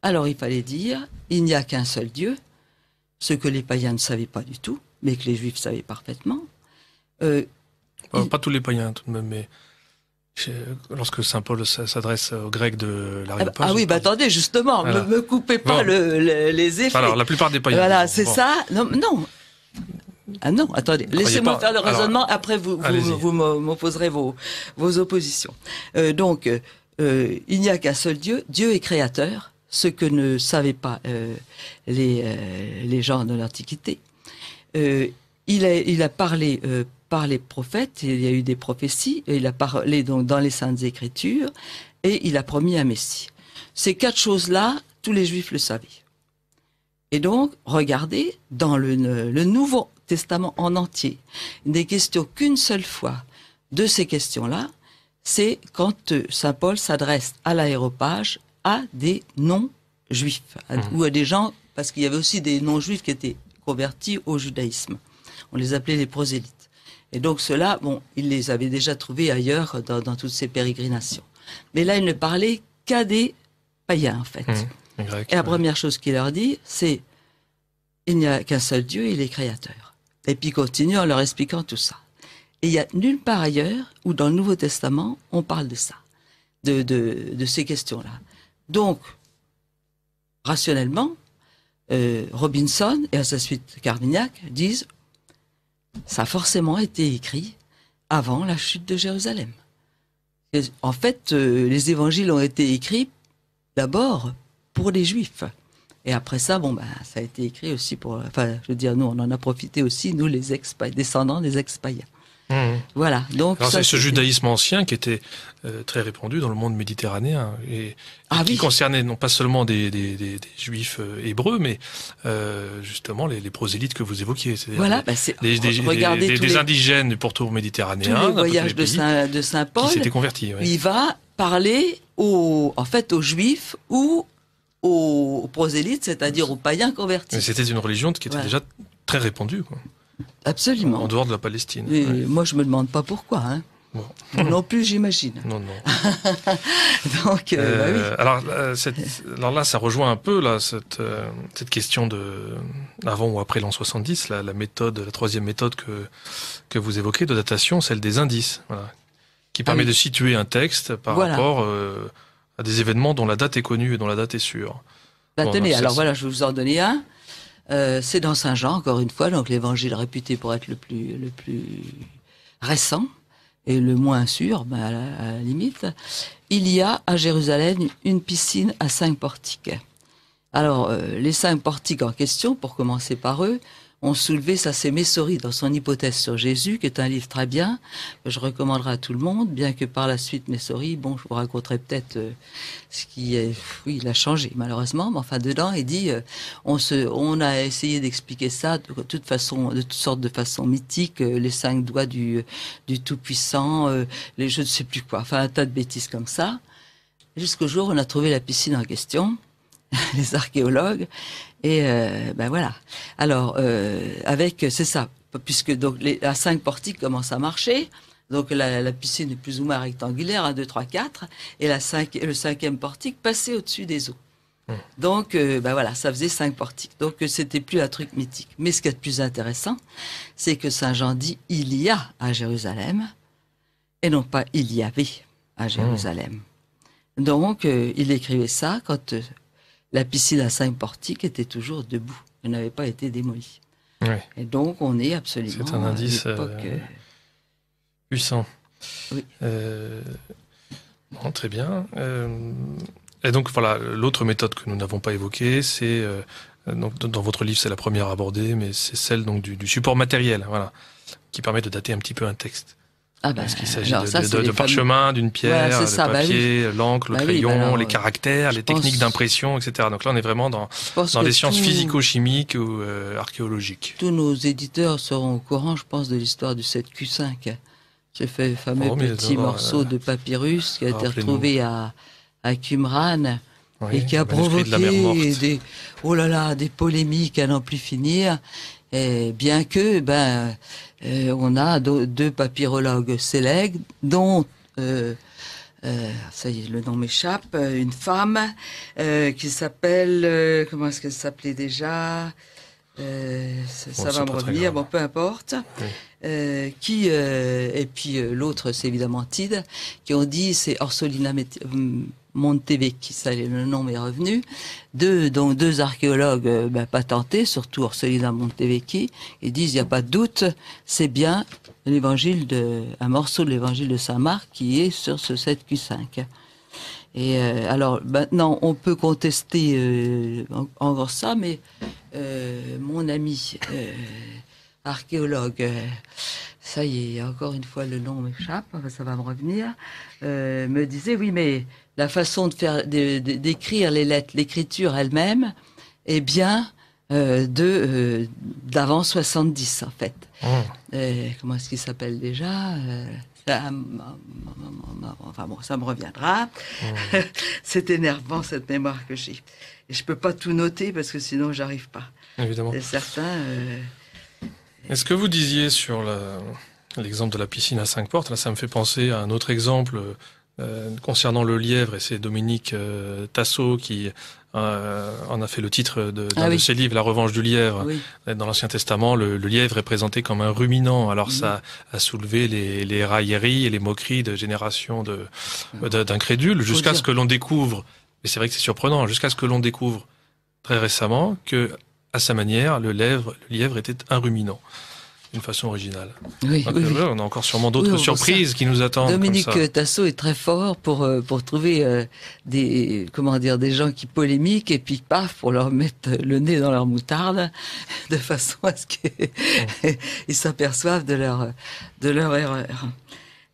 alors il fallait dire, il n'y a qu'un seul Dieu, ce que les païens ne savaient pas du tout, mais que les Juifs savaient parfaitement. Euh, pas, il... pas tous les païens tout de même, mais... Lorsque saint Paul s'adresse aux Grecs de l'Aréopage... Ah oui, bah attendez, justement, voilà. me, me coupez pas bon. le, le, les effets. Alors, la plupart des païens... Voilà, c'est bon. ça. Non, non. Ah non, attendez, laissez-moi faire le raisonnement, alors, après vous, vous, vous m'opposerez vos, vos oppositions. Euh, donc, euh, il n'y a qu'un seul Dieu, Dieu est créateur, ce que ne savaient pas euh, les, euh, les gens de l'Antiquité. Euh, il, a, il a parlé euh, par les prophètes, il y a eu des prophéties, et il a parlé donc, dans les Saintes Écritures, et il a promis un Messie. Ces quatre choses-là, tous les Juifs le savaient. Et donc, regardez, dans le, le Nouveau Testament en entier, il n'est question qu'une seule fois de ces questions-là, c'est quand saint Paul s'adresse à l'aréopage à des non-juifs, mmh. ou à des gens, parce qu'il y avait aussi des non-juifs qui étaient convertis au judaïsme. On les appelait les prosélytes. Et donc ceux-là, bon, il les avait déjà trouvés ailleurs dans, dans toutes ces pérégrinations. Mais là, il ne parlait qu'à des païens, en fait. Mmh. Grec, et la ouais. première chose qu'il leur dit, c'est il n'y a qu'un seul Dieu, il est créateur. Et puis continue en leur expliquant tout ça. Et il n'y a nulle part ailleurs où dans le Nouveau Testament, on parle de ça, de, de, de ces questions-là. Donc, rationnellement, euh, Robinson et à sa suite Carmignac disent « ça a forcément été écrit avant la chute de Jérusalem ». En fait, euh, les évangiles ont été écrits d'abord pour les Juifs. Et après ça, bon, ben, ça a été écrit aussi pour... Enfin, je veux dire, nous, on en a profité aussi, nous, les descendants des ex-païens. Mmh. Voilà, donc... Alors, ça, ce judaïsme ancien qui était euh, très répandu dans le monde méditerranéen et, ah, et qui oui. concernait non pas seulement des, des, des, des juifs euh, hébreux, mais euh, justement les, les prosélytes que vous évoquiez. Voilà, ben c'est... Des, des, des, des les, indigènes du pourtour méditerranéen. Tous les voyages de Saint, de Saint Paul, qui s'étaient convertis. Ouais. Il va parler aux, en fait aux juifs ou... aux prosélytes, c'est-à-dire aux païens convertis. C'était une religion qui était ouais. déjà très répandue. Quoi. Absolument. En dehors de la Palestine. Ouais. Moi, je ne me demande pas pourquoi. Hein. Non, non plus, j'imagine. Non, non. Donc, euh, euh, bah oui. Alors, euh, cette, alors là, ça rejoint un peu là, cette, euh, cette question de avant ou après l'an soixante-dix, la, la méthode, la troisième méthode que, que vous évoquez de datation, celle des indices, voilà, qui permet ah oui. de situer un texte par voilà. rapport euh, à des événements dont la date est connue et dont la date est sûre. Bah, bon, tenez, alors voilà, je vais vous en donner un. Euh, c'est dans Saint Jean, encore une fois, donc l'évangile réputé pour être le plus, le plus récent et le moins sûr, ben à, la, à la limite. Il y a à Jérusalem une piscine à cinq portiques. Alors, euh, les cinq portiques en question, pour commencer par eux, ont soulevé, ça c'est Messori dans son hypothèse sur Jésus, qui est un livre très bien, que je recommanderai à tout le monde, bien que par la suite Messori, bon, je vous raconterai peut-être euh, ce qui est, oui, il a changé malheureusement, mais enfin dedans il dit, euh, on se, on a essayé d'expliquer ça de toute façon, de toutes sortes de façons mythiques, euh, les cinq doigts du, du Tout-Puissant, euh, les je ne sais plus quoi, enfin un tas de bêtises comme ça, jusqu'au jour où on a trouvé la piscine en question. Les archéologues, et euh, ben voilà. Alors, euh, avec, c'est ça, puisque donc les, à cinq portiques commence à marcher, donc la, la piscine est plus ou moins rectangulaire, un, deux, trois, quatre, et la cinq, le cinquième portique passait au-dessus des eaux. Mmh. Donc, euh, ben voilà, ça faisait cinq portiques. Donc, c'était plus un truc mythique. Mais ce qui est le plus intéressant, c'est que Saint Jean dit « il y a à Jérusalem », et non pas « il y avait à Jérusalem mmh. ». Donc, euh, il écrivait ça quand... Euh, la piscine à cinq portiques était toujours debout. Elle n'avait pas été démolie. Oui. Et donc, on est absolument... C'est un indice euh, euh... puissant. Oui. Euh... Bon, très bien. Euh... Et donc, voilà, l'autre méthode que nous n'avons pas évoquée, c'est... Euh, dans votre livre, c'est la première abordée, mais c'est celle donc, du, du support matériel, voilà, qui permet de dater un petit peu un texte. Ah bah, parce qu'il s'agit de, ça, de, de, de parchemin, d'une pierre, ouais, de ça, papier, bah oui. l'encre, le bah crayon, oui, bah alors, les caractères, les pense... techniques d'impression, et cetera. Donc là, on est vraiment dans, dans des sciences tout... physico-chimiques ou euh, archéologiques. Tous nos éditeurs seront au courant, je pense, de l'histoire du sept Q cinq. J'ai fait le fameux oh, petit non, morceau euh, de papyrus qui a été retrouvé à, à Qumran oui, et qui a provoqué de la Mer Morte. des, oh là là, des polémiques à n'en plus finir. Et bien que, ben, euh, on a do, deux papyrologues sénèques, dont, euh, euh, ça y est, le nom m'échappe, une femme euh, qui s'appelle, euh, comment est-ce qu'elle s'appelait déjà euh, ça, bon, ça va me revenir, bon, peu importe. Oui. Euh, qui euh, et puis euh, l'autre, c'est évidemment Tide, qui ont dit, c'est Orsolina Montevecchi, ça le nom m'est revenu, deux, donc deux archéologues ben, patentés, surtout Orsolina Montevecchi, ils disent, il n'y a pas de doute, c'est bien l'évangile de, un morceau de l'évangile de Saint-Marc qui est sur ce sept Q cinq. Et euh, alors, maintenant, on peut contester euh, encore ça, mais euh, mon ami euh, archéologue... Euh, ça y est, encore une fois, le nom m'échappe, ça va me revenir, euh, me disait, oui, mais la façon de faire, de, de, d'écrire les lettres, l'écriture elle-même, est bien euh, de, euh, d'avant soixante-dix, en fait. Mmh. Euh, comment est-ce qu'il s'appelle déjà euh, ça, enfin bon, ça me reviendra. Mmh. C'est énervant, cette mémoire que j'ai. Et je peux pas tout noter, parce que sinon, j'arrive pas. Évidemment. C'est certain... Euh, Est-ce que vous disiez sur l'exemple de la piscine à cinq portes, là, ça me fait penser à un autre exemple euh, concernant le lièvre, et c'est Dominique euh, Tasso qui euh, en a fait le titre de, ah oui. de ses livres, La Revanche du lièvre. Oui. Dans l'Ancien Testament, le, le lièvre est présenté comme un ruminant, alors oui. ça a soulevé les, les railleries et les moqueries de générations d'incrédules, de, jusqu'à ce que l'on découvre, et c'est vrai que c'est surprenant, jusqu'à ce que l'on découvre très récemment que... à sa manière, le, lèvre, le lièvre était un ruminant, d'une façon originale. Oui, donc, oui, oui. On a encore sûrement d'autres oui, surprises qui nous attendent. Dominique comme ça. Tasso est très fort pour, pour trouver euh, des, comment dire, des gens qui polémiquent et puis paf, pour leur mettre le nez dans leur moutarde, de façon à ce qu'ils oh. s'aperçoivent de leur, de leur erreur.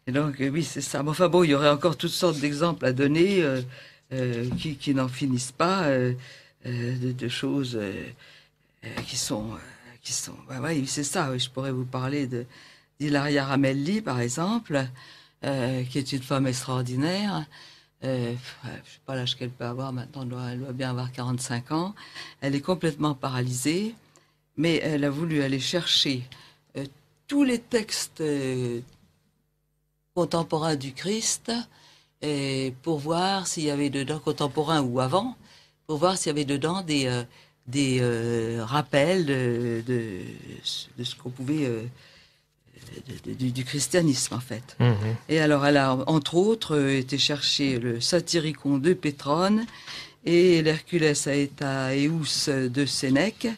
Et donc, oui, c'est ça. Mais enfin bon, il y aurait encore toutes sortes d'exemples à donner euh, euh, qui, qui n'en finissent pas, euh, euh, de, de choses... Euh, Euh, qui sont, euh, qui sont, bah ouais, c'est ça. Oui, je pourrais vous parler de d'Hilaria Ramelli, par exemple, euh, qui est une femme extraordinaire. Euh, je sais pas l'âge qu'elle peut avoir maintenant. Elle doit, elle doit bien avoir quarante-cinq ans. Elle est complètement paralysée, mais elle a voulu aller chercher euh, tous les textes euh, contemporains du Christ et pour voir s'il y avait dedans, contemporains ou avant, pour voir s'il y avait dedans des, euh, des euh, rappels de, de, de ce qu'on pouvait... Euh, De, de, du christianisme, en fait. Mmh. Et alors, elle a, entre autres, euh, été chercher le Satyricon de Pétrone et l'Hercules Aeta Eus de Sénèque,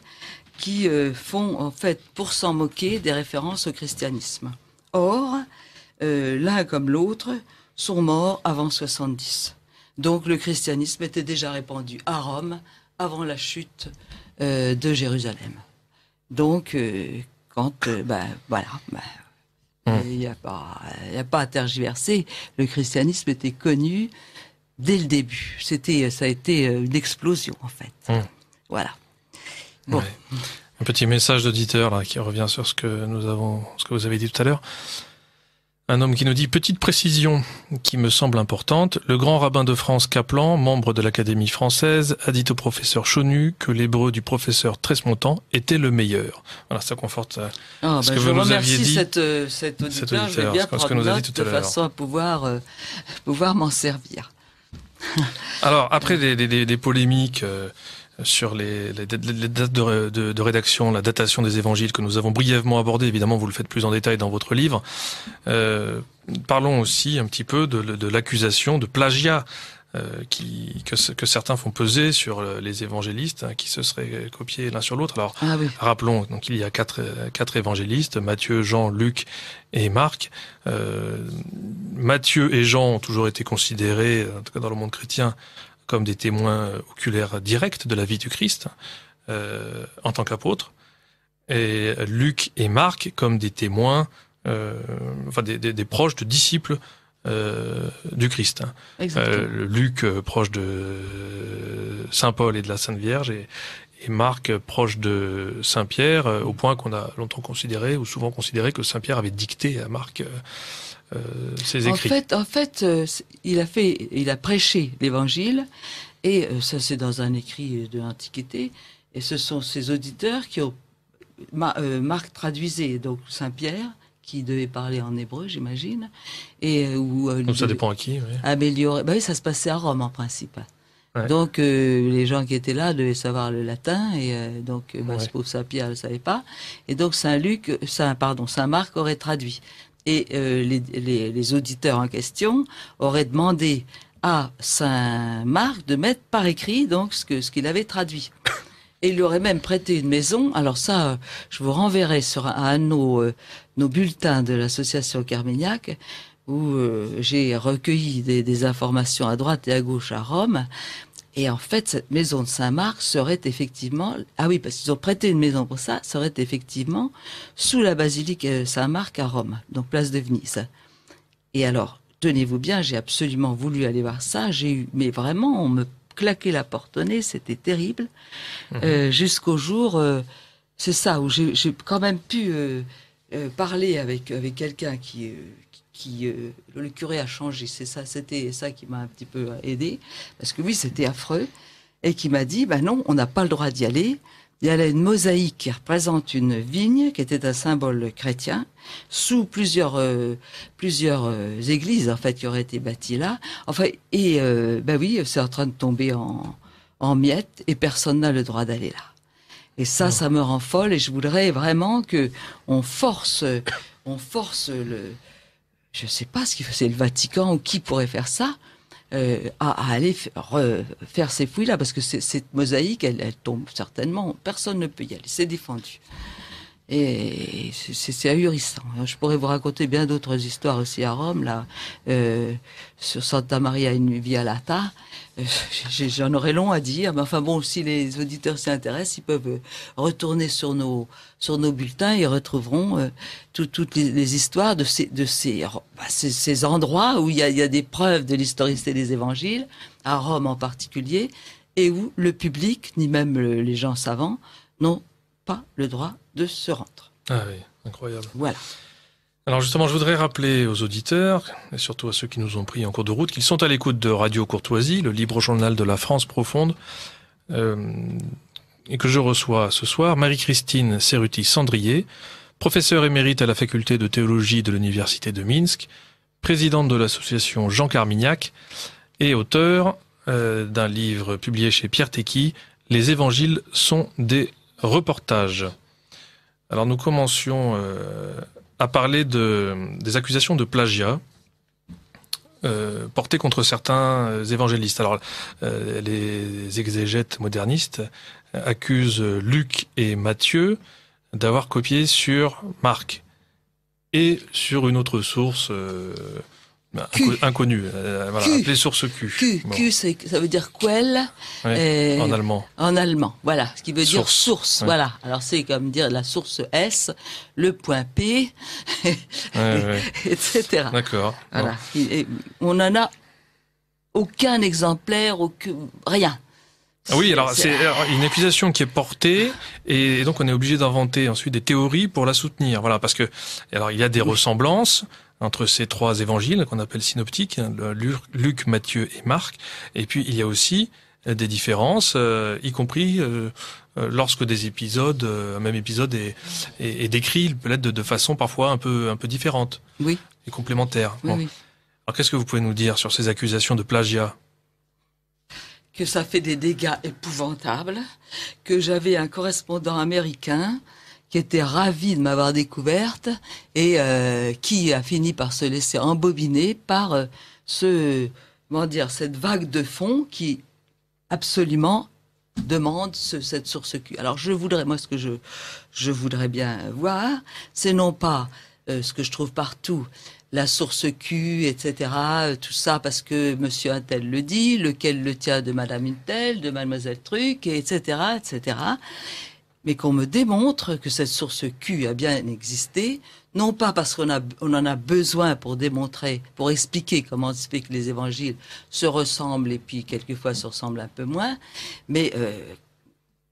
qui euh, font, en fait, pour s'en moquer, des références au christianisme. Or, euh, l'un comme l'autre sont morts avant soixante-dix. Donc, le christianisme était déjà répandu à Rome avant la chute euh, de Jérusalem. Donc, euh, quand, euh, ben, voilà... Ben, il n'y a pas à tergiverser. Le christianisme était connu dès le début. C'était, ça a été une explosion, en fait. Mmh. Voilà. Bon. Ouais. Un petit message d'auditeur là, qui revient sur ce que, nous avons, ce que vous avez dit tout à l'heure. Un homme qui nous dit « Petite précision qui me semble importante. Le grand rabbin de France Kaplan, membre de l'Académie française, a dit au professeur Chonu que l'hébreu du professeur Tresmontant était le meilleur. » Voilà, ça conforte ah, ce ben que vous nous aviez dit. Cette, cette auditeur, cet auditeur, je vais bien prendre ce que nous a dit tout à l'heure, de façon à pouvoir, euh, pouvoir m'en servir. Alors, après des, des, des polémiques... Euh, sur les, les, les dates de, de, de rédaction, la datation des évangiles que nous avons brièvement abordées. Évidemment, vous le faites plus en détail dans votre livre. Euh, parlons aussi un petit peu de, de l'accusation de plagiat euh, qui, que, que certains font peser sur les évangélistes, hein, qui se seraient copiés l'un sur l'autre. Alors, ah oui. rappelons donc il y a quatre, quatre évangélistes, Matthieu, Jean, Luc et Marc. Euh, Matthieu et Jean ont toujours été considérés, en tout cas dans le monde chrétien, comme des témoins oculaires directs de la vie du Christ euh, en tant qu'apôtre, et Luc et Marc comme des témoins, euh, enfin des, des, des proches de disciples euh, du Christ. Euh, Luc euh, proche de euh, Saint Paul et de la Sainte Vierge, et, et Marc euh, proche de Saint Pierre, euh, au point qu'on a longtemps considéré ou souvent considéré que Saint Pierre avait dicté à Marc. Euh, Euh, ses écrits. En fait, en fait euh, il, a fait, il a prêché l'évangile, et euh, ça c'est dans un écrit de l'Antiquité, et ce sont ses auditeurs qui ont... Ma, euh, Marc traduisait donc Saint-Pierre, qui devait parler en hébreu, j'imagine, et euh, où... Euh, donc ça dépend à qui, oui. Améliorer... Ben oui, ça se passait à Rome en principe. Ouais. Donc euh, les gens qui étaient là devaient savoir le latin, et euh, donc bah, ouais. ce pauvre Saint-Pierre ne savait pas, et donc Saint-Luc, Saint, pardon, Saint-Marc aurait traduit. Et euh, les, les, les auditeurs en question auraient demandé à Saint Marc de mettre par écrit donc ce que ce qu'il avait traduit. Et il lui aurait même prêté une maison. Alors ça, je vous renverrai sur un, un de nos, euh, nos bulletins de l'association Carmignac, où euh, j'ai recueilli des, des informations à droite et à gauche à Rome. Et en fait, cette maison de Saint-Marc serait effectivement... Ah oui, parce qu'ils ont prêté une maison pour ça, serait effectivement sous la basilique Saint-Marc à Rome, donc place de Venise. Et alors, tenez-vous bien, j'ai absolument voulu aller voir ça, j'ai eu... Mais vraiment, on me claquait la porte au nez, c'était terrible. Mmh. Euh, jusqu'au jour... Euh, c'est ça, où j'ai quand même pu euh, euh, parler avec, avec quelqu'un qui... Euh, Qui, euh, le curé a changé, c'est ça, c'était ça qui m'a un petit peu aidé, parce que oui, c'était affreux, et qui m'a dit, ben non, on n'a pas le droit d'y aller. Il y a une mosaïque qui représente une vigne, qui était un symbole chrétien, sous plusieurs euh, plusieurs euh, églises, en fait, qui auraient été bâties là. Enfin, et euh, ben oui, c'est en train de tomber en, en miettes, et personne n'a le droit d'aller là. Et ça, oh. ça me rend folle, et je voudrais vraiment que on force, on force le... je ne sais pas ce qu'il faisait le Vatican ou qui pourrait faire ça, euh, à, à aller faire, euh, faire ces fouilles-là, parce que cette mosaïque, elle, elle tombe certainement, personne ne peut y aller, c'est défendu. Et c'est ahurissant. Je pourrais vous raconter bien d'autres histoires aussi à Rome, là, euh, sur Santa Maria in Via Lata. Euh, J'en aurais long à dire, mais enfin bon, si les auditeurs s'y intéressent, ils peuvent retourner sur nos, sur nos bulletins et retrouveront euh, tout, toutes les, les histoires de ces, de ces, bah, ces, ces endroits où il y a, il y a des preuves de l'historicité des évangiles, à Rome en particulier, et où le public, ni même le, les gens savants, n'ont pas le droit de se rendre. Ah oui, incroyable. Voilà. Alors justement, je voudrais rappeler aux auditeurs, et surtout à ceux qui nous ont pris en cours de route, qu'ils sont à l'écoute de Radio Courtoisie, le libre journal de la France profonde, euh, et que je reçois ce soir Marie-Christine Ceruti-Cendrier, professeure émérite à la faculté de théologie de l'université de Minsk, présidente de l'association Jean Carmignac et auteur euh, d'un livre publié chez Pierre Tequi, Les évangiles sont des reportages. Alors nous commencions euh, à parler de, des accusations de plagiat euh, portées contre certains évangélistes. Alors euh, les exégètes modernistes accusent Luc et Matthieu d'avoir copié sur Marc et sur une autre source euh, inco inconnue, euh, voilà, appelée source Q. Q, bon. Q ça veut dire quel, oui, euh, en allemand. En allemand, voilà, ce qui veut source. dire source, oui. Voilà. Alors c'est comme dire la source S, le point P, oui, oui. et cetera. D'accord. Voilà. Et on n'en a aucun exemplaire, aucun, rien. Ah oui, alors c'est une accusation qui est portée et donc on est obligé d'inventer ensuite des théories pour la soutenir. Voilà, parce que alors il y a des ressemblances entre ces trois évangiles qu'on appelle synoptiques, Luc, Matthieu et Marc, et puis il y a aussi des différences, euh, y compris euh, lorsque des épisodes, euh, un même épisode est, est, est décrit peut-être de, de façon parfois un peu un peu différente, oui, et complémentaire. Oui, bon. Oui. Alors qu'est-ce que vous pouvez nous dire sur ces accusations de plagiat? Que ça fait des dégâts épouvantables, que j'avais un correspondant américain qui était ravi de m'avoir découverte et euh, qui a fini par se laisser embobiner par euh, ce, comment dire, cette vague de fond qui absolument demande ce, cette source Q. Alors je voudrais, moi ce que je, je voudrais bien voir, c'est non pas euh, ce que je trouve partout, la source Q, et cetera, tout ça parce que monsieur un tel le dit, lequel le tient de madame une telle, de mademoiselle truc, et cetera, et cetera. Mais qu'on me démontre que cette source Q a bien existé, non pas parce qu'on a, on en a besoin pour démontrer, pour expliquer comment se fait que les évangiles se ressemblent et puis quelquefois se ressemblent un peu moins, mais euh,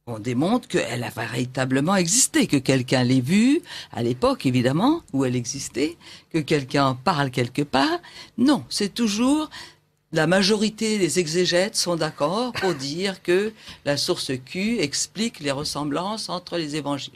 on démontre qu'elle a véritablement existé, que quelqu'un l'ait vue, à l'époque évidemment, où elle existait, que quelqu'un en parle quelque part. Non, c'est toujours, la majorité des exégètes sont d'accord pour dire que la source Q explique les ressemblances entre les évangiles.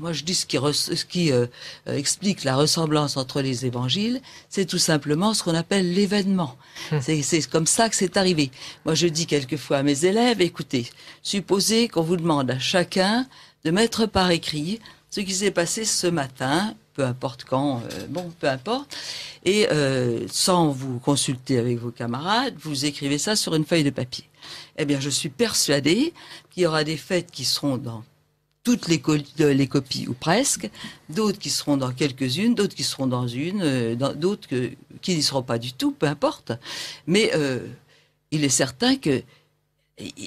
Moi je dis ce qui, ce qui euh, explique la ressemblance entre les évangiles, c'est tout simplement ce qu'on appelle l'événement. Mmh. C'est comme ça que c'est arrivé. Moi je dis quelquefois à mes élèves, écoutez, supposez qu'on vous demande à chacun de mettre par écrit ce qui s'est passé ce matin, peu importe quand, euh, bon, peu importe, et euh, sans vous consulter avec vos camarades, vous écrivez ça sur une feuille de papier. Eh bien je suis persuadée qu'il y aura des fêtes qui seront dans toutes les, co les copies, ou presque, d'autres qui seront dans quelques-unes, d'autres qui seront dans une, euh, d'autres qui n'y seront pas du tout, peu importe. Mais euh, il est certain que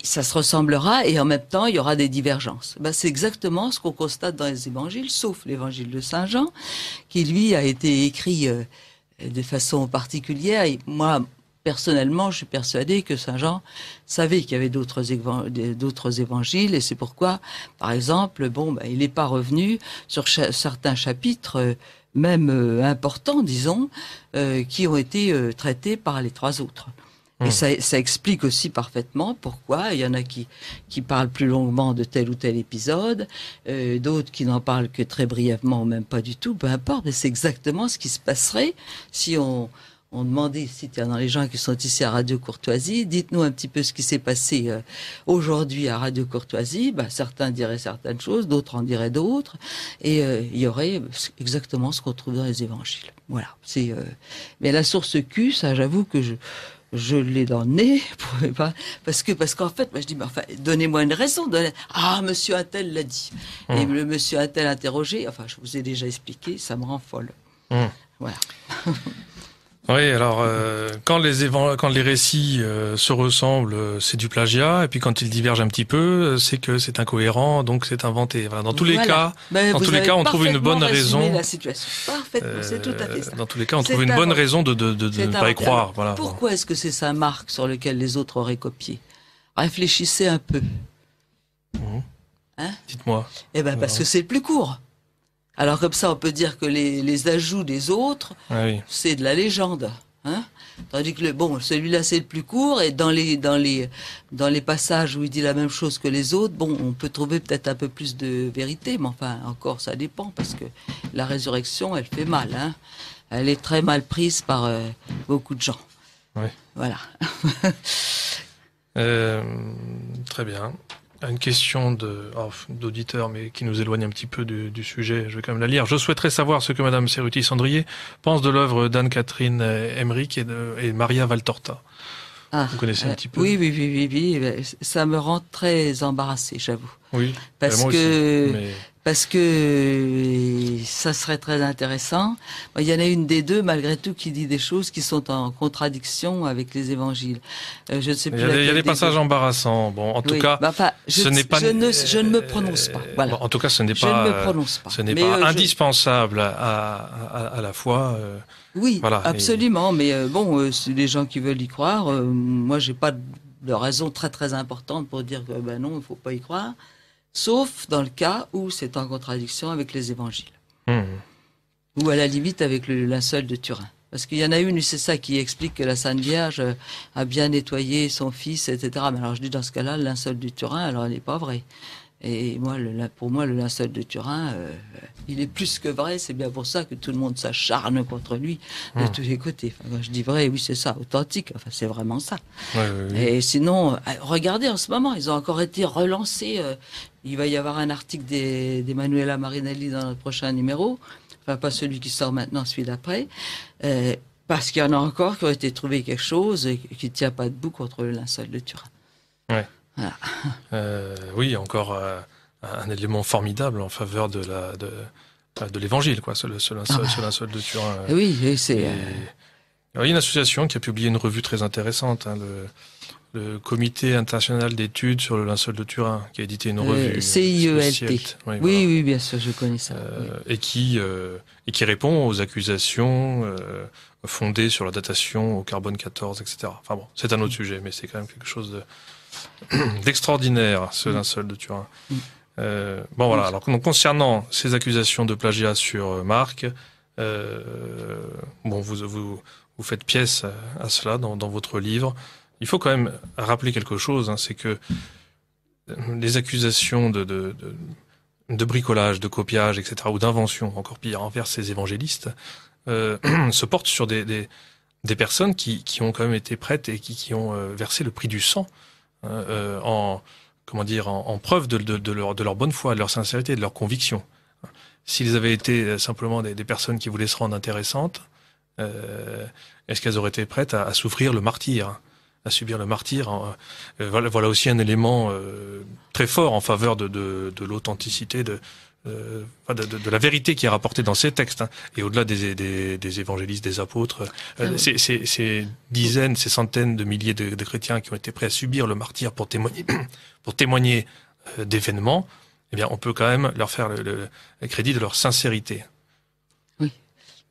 ça se ressemblera et en même temps, il y aura des divergences. Ben, c'est exactement ce qu'on constate dans les évangiles, sauf l'évangile de Saint Jean, qui lui a été écrit euh, de façon particulière. Et moi, personnellement, je suis persuadée que Saint Jean savait qu'il y avait d'autres évan évangiles et c'est pourquoi, par exemple, bon, ben, il n'est pas revenu sur cha certains chapitres, euh, même euh, importants, disons, euh, qui ont été euh, traités par les trois autres. Mmh. Et ça, ça explique aussi parfaitement pourquoi il y en a qui, qui parlent plus longuement de tel ou tel épisode, euh, d'autres qui n'en parlent que très brièvement ou même pas du tout, peu importe, mais c'est exactement ce qui se passerait si on... On demandait, si tiens, dans les gens qui sont ici à Radio Courtoisie, dites-nous un petit peu ce qui s'est passé euh, aujourd'hui à Radio Courtoisie. Ben, certains diraient certaines choses, d'autres en diraient d'autres. Et euh, il y aurait exactement ce qu'on trouve dans les évangiles. Voilà. C'est, euh... mais la source Q, ça, j'avoue que je, je l'ai dans le nez. Parce que, parce qu'en fait, moi, je dis, mais enfin, donnez-moi une raison. Donnez... Ah, monsieur Attel l'a dit. Mmh. Et le monsieur Attel interrogé, enfin, je vous ai déjà expliqué, ça me rend folle. Mmh. Voilà. Oui, alors euh, quand les quand les récits euh, se ressemblent, euh, c'est du plagiat, et puis quand ils divergent un petit peu, euh, c'est que c'est incohérent, donc c'est inventé. Voilà, dans tous voilà. les cas, Mais dans tous les cas, on trouve une bonne raison. La situation. Parfaitement, euh, c'est tout à fait ça. Dans tous les cas, on trouve une bonne raison de de de, de ne pas y croire. Voilà. Pourquoi est-ce que c'est Saint-Marc sur lequel les autres auraient copié? Réfléchissez un peu. Mmh. Hein? Dites-moi. Eh ben parce alors. que c'est le plus court. Alors comme ça, on peut dire que les, les ajouts des autres, ah oui. c'est de la légende. Hein, tandis que le, bon, celui-là, c'est le plus court, et dans les, dans, les, dans les passages où il dit la même chose que les autres, bon, on peut trouver peut-être un peu plus de vérité, mais enfin, encore, ça dépend, parce que la résurrection, elle fait mal. Hein. elle est très mal prise par euh, beaucoup de gens. Oui. Voilà. euh, très bien. Une question de, oh, d'auditeur, mais qui nous éloigne un petit peu du, du sujet. Je vais quand même la lire. Je souhaiterais savoir ce que Madame Ceruti-Cendrier pense de l'œuvre d'Anne-Catherine Emmerich et, de, et Maria Valtorta. Ah, vous connaissez un euh, petit peu. Oui, oui, oui, oui, oui. Ça me rend très embarrassée, j'avoue. Oui. Parce moi que aussi, mais... parce que ça serait très intéressant. Il y en a une des deux, malgré tout, qui dit des choses qui sont en contradiction avec les Évangiles. Euh, je ne sais plus. Il y a, y a des passages deux. embarrassants. Bon, en tout oui. cas, bah, pas, je, ce n'est pas. Je ne, je ne me prononce pas. Voilà. Bon, en tout cas, ce n'est pas. Je ne me prononce pas. Ce n'est mais pas euh, indispensable je... à, à, à, à la foi. Euh... Oui, voilà, absolument. Et... Mais euh, bon, euh, les gens qui veulent y croire, euh, moi, j'ai pas de raison très très importante pour dire que ben non, il faut pas y croire, sauf dans le cas où c'est en contradiction avec les Évangiles, mmh. ou à la limite avec le linceul de Turin. Parce qu'il y en a une, c'est ça qui explique que la Sainte Vierge a bien nettoyé son fils, et cetera. Mais alors je dis dans ce cas-là, le linceul de Turin, alors elle n'est pas vraie. Et moi, le, pour moi, le linceul de Turin, euh, il est plus que vrai. C'est bien pour ça que tout le monde s'acharne contre lui de mmh. tous les côtés. Enfin, quand je dis vrai, oui, c'est ça, authentique. Enfin, c'est vraiment ça. Ouais, ouais, ouais. Et sinon, regardez en ce moment, ils ont encore été relancés. Euh, il va y avoir un article d'Emanuela Marinelli dans notre prochain numéro. Enfin, pas celui qui sort maintenant, celui d'après. Euh, parce qu'il y en a encore qui ont été trouvés quelque chose qui ne tient pas debout contre le linceul de Turin. Ouais. Voilà. Euh, oui, encore euh, un élément formidable en faveur de la de, de l'évangile, quoi, ce, ce, linceul, ah bah. ce linceul de Turin. Euh, oui, c'est. Euh... Il y a une association qui a publié une revue très intéressante, hein, le, le Comité international d'études sur le linceul de Turin, qui a édité une revue. Euh, C I E L T. Oui, voilà. oui, oui, bien sûr, je connais ça. Euh, oui. Et qui euh, et qui répond aux accusations. Euh, fondée sur la datation au carbone quatorze, et cetera. Enfin bon, c'est un autre sujet, mais c'est quand même quelque chose d'extraordinaire, de ce linceul de Turin. Euh, bon voilà, alors donc, concernant ces accusations de plagiat sur Marc, euh, bon, vous, vous, vous faites pièce à cela dans, dans votre livre. Il faut quand même rappeler quelque chose, hein, c'est que les accusations de, de, de, de bricolage, de copiage, et cetera, ou d'invention, encore pire, envers ces évangélistes, Euh, se porte sur des, des, des personnes qui, qui ont quand même été prêtes et qui, qui ont euh, versé le prix du sang euh, en, comment dire, en, en preuve de, de, de, leur, de leur bonne foi, de leur sincérité, de leur conviction. S'ils avaient été simplement des, des personnes qui voulaient se rendre intéressantes, euh, est-ce qu'elles auraient été prêtes à, à souffrir le martyre, à subir le martyre, hein. Voilà, voilà aussi un élément euh, très fort en faveur de, de, de l'authenticité de... Euh, de, de, de la vérité qui est rapportée dans ces textes, hein. Et au-delà des, des, des évangélistes, des apôtres, euh, ah oui. ces, ces dizaines, ces centaines de milliers de, de chrétiens qui ont été prêts à subir le martyre pour témoigner, pour témoigner euh, d'événements, eh bien, on peut quand même leur faire le, le, le crédit de leur sincérité. Oui,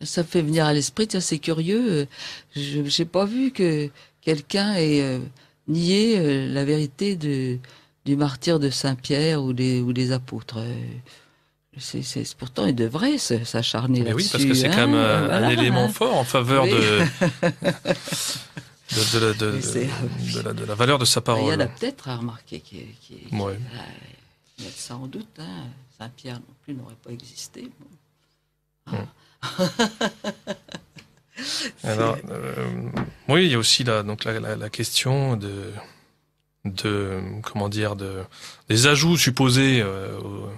ça me fait venir à l'esprit, c'est curieux, je n'ai pas vu que quelqu'un ait euh, nié euh, la vérité de, du martyre de Saint-Pierre ou des, ou des apôtres. Euh, C'est, c'est, pourtant, il devrait s'acharner là-dessus. Oui, parce que c'est hein, quand même un, voilà. un élément fort en faveur oui. de, de, de, de, de, de, la, de la valeur de sa parole. Il y en a peut-être à remarquer. Qui, qui, qui, ouais. là, il y a sans doute. Hein. Saint-Pierre non plus n'aurait pas existé. Bon. Ah. Alors, euh, oui, il y a aussi la, donc, la, la, la question de, de, comment dire, de, des ajouts supposés euh, aux,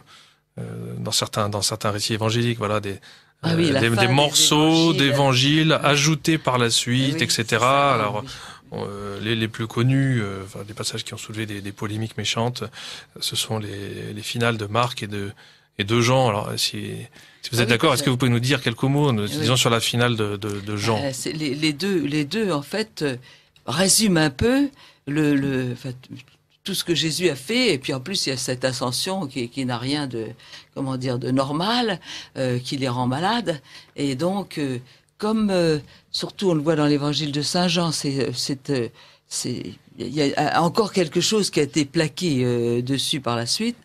dans certains dans certains récits évangéliques, voilà, des ah oui, euh, des, des morceaux d'évangiles euh, ajoutés par la suite, oui, etc. ça, alors oui. euh, les les plus connus, euh, enfin, les passages qui ont soulevé des, des polémiques méchantes, ce sont les les finales de Marc et de et de Jean. Alors si si vous êtes ah oui, d'accord, est-ce que vous pouvez nous dire quelques mots, nous, oui. disons sur la finale de de, de Jean? euh, c'est les, les deux les deux en fait euh, résument un peu le le enfin, tout ce que Jésus a fait, et puis en plus il y a cette ascension qui, qui n'a rien de, comment dire, de normal, euh, qui les rend malades, et donc euh, comme euh, surtout on le voit dans l'évangile de Saint Jean, c'est, c'est, euh, c'est il y a encore quelque chose qui a été plaqué euh, dessus par la suite.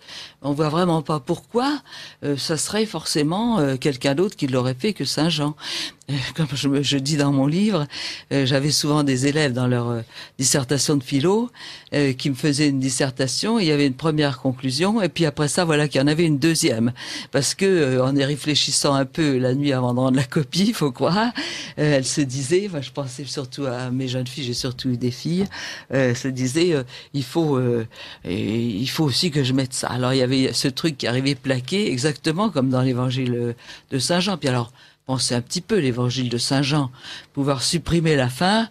On voit vraiment pas pourquoi euh, ça serait forcément euh, quelqu'un d'autre qui l'aurait fait que Saint Jean. Euh, comme je, me, je dis dans mon livre, euh, j'avais souvent des élèves dans leur euh, dissertation de philo euh, qui me faisaient une dissertation. Il y avait une première conclusion et puis après ça, voilà qu'il y en avait une deuxième. Parce que euh, en y réfléchissant un peu la nuit avant de rendre la copie, faut croire, euh, elle se disait, enfin, je pensais surtout à mes jeunes filles, j'ai surtout eu des filles, euh, Elle se disait, euh, il faut, euh, et il faut aussi que je mette ça. Alors il y avait ce truc qui arrivait plaqué, exactement comme dans l'évangile de Saint Jean. Puis alors, pensez un petit peu l'évangile de Saint Jean, pouvoir supprimer la fin.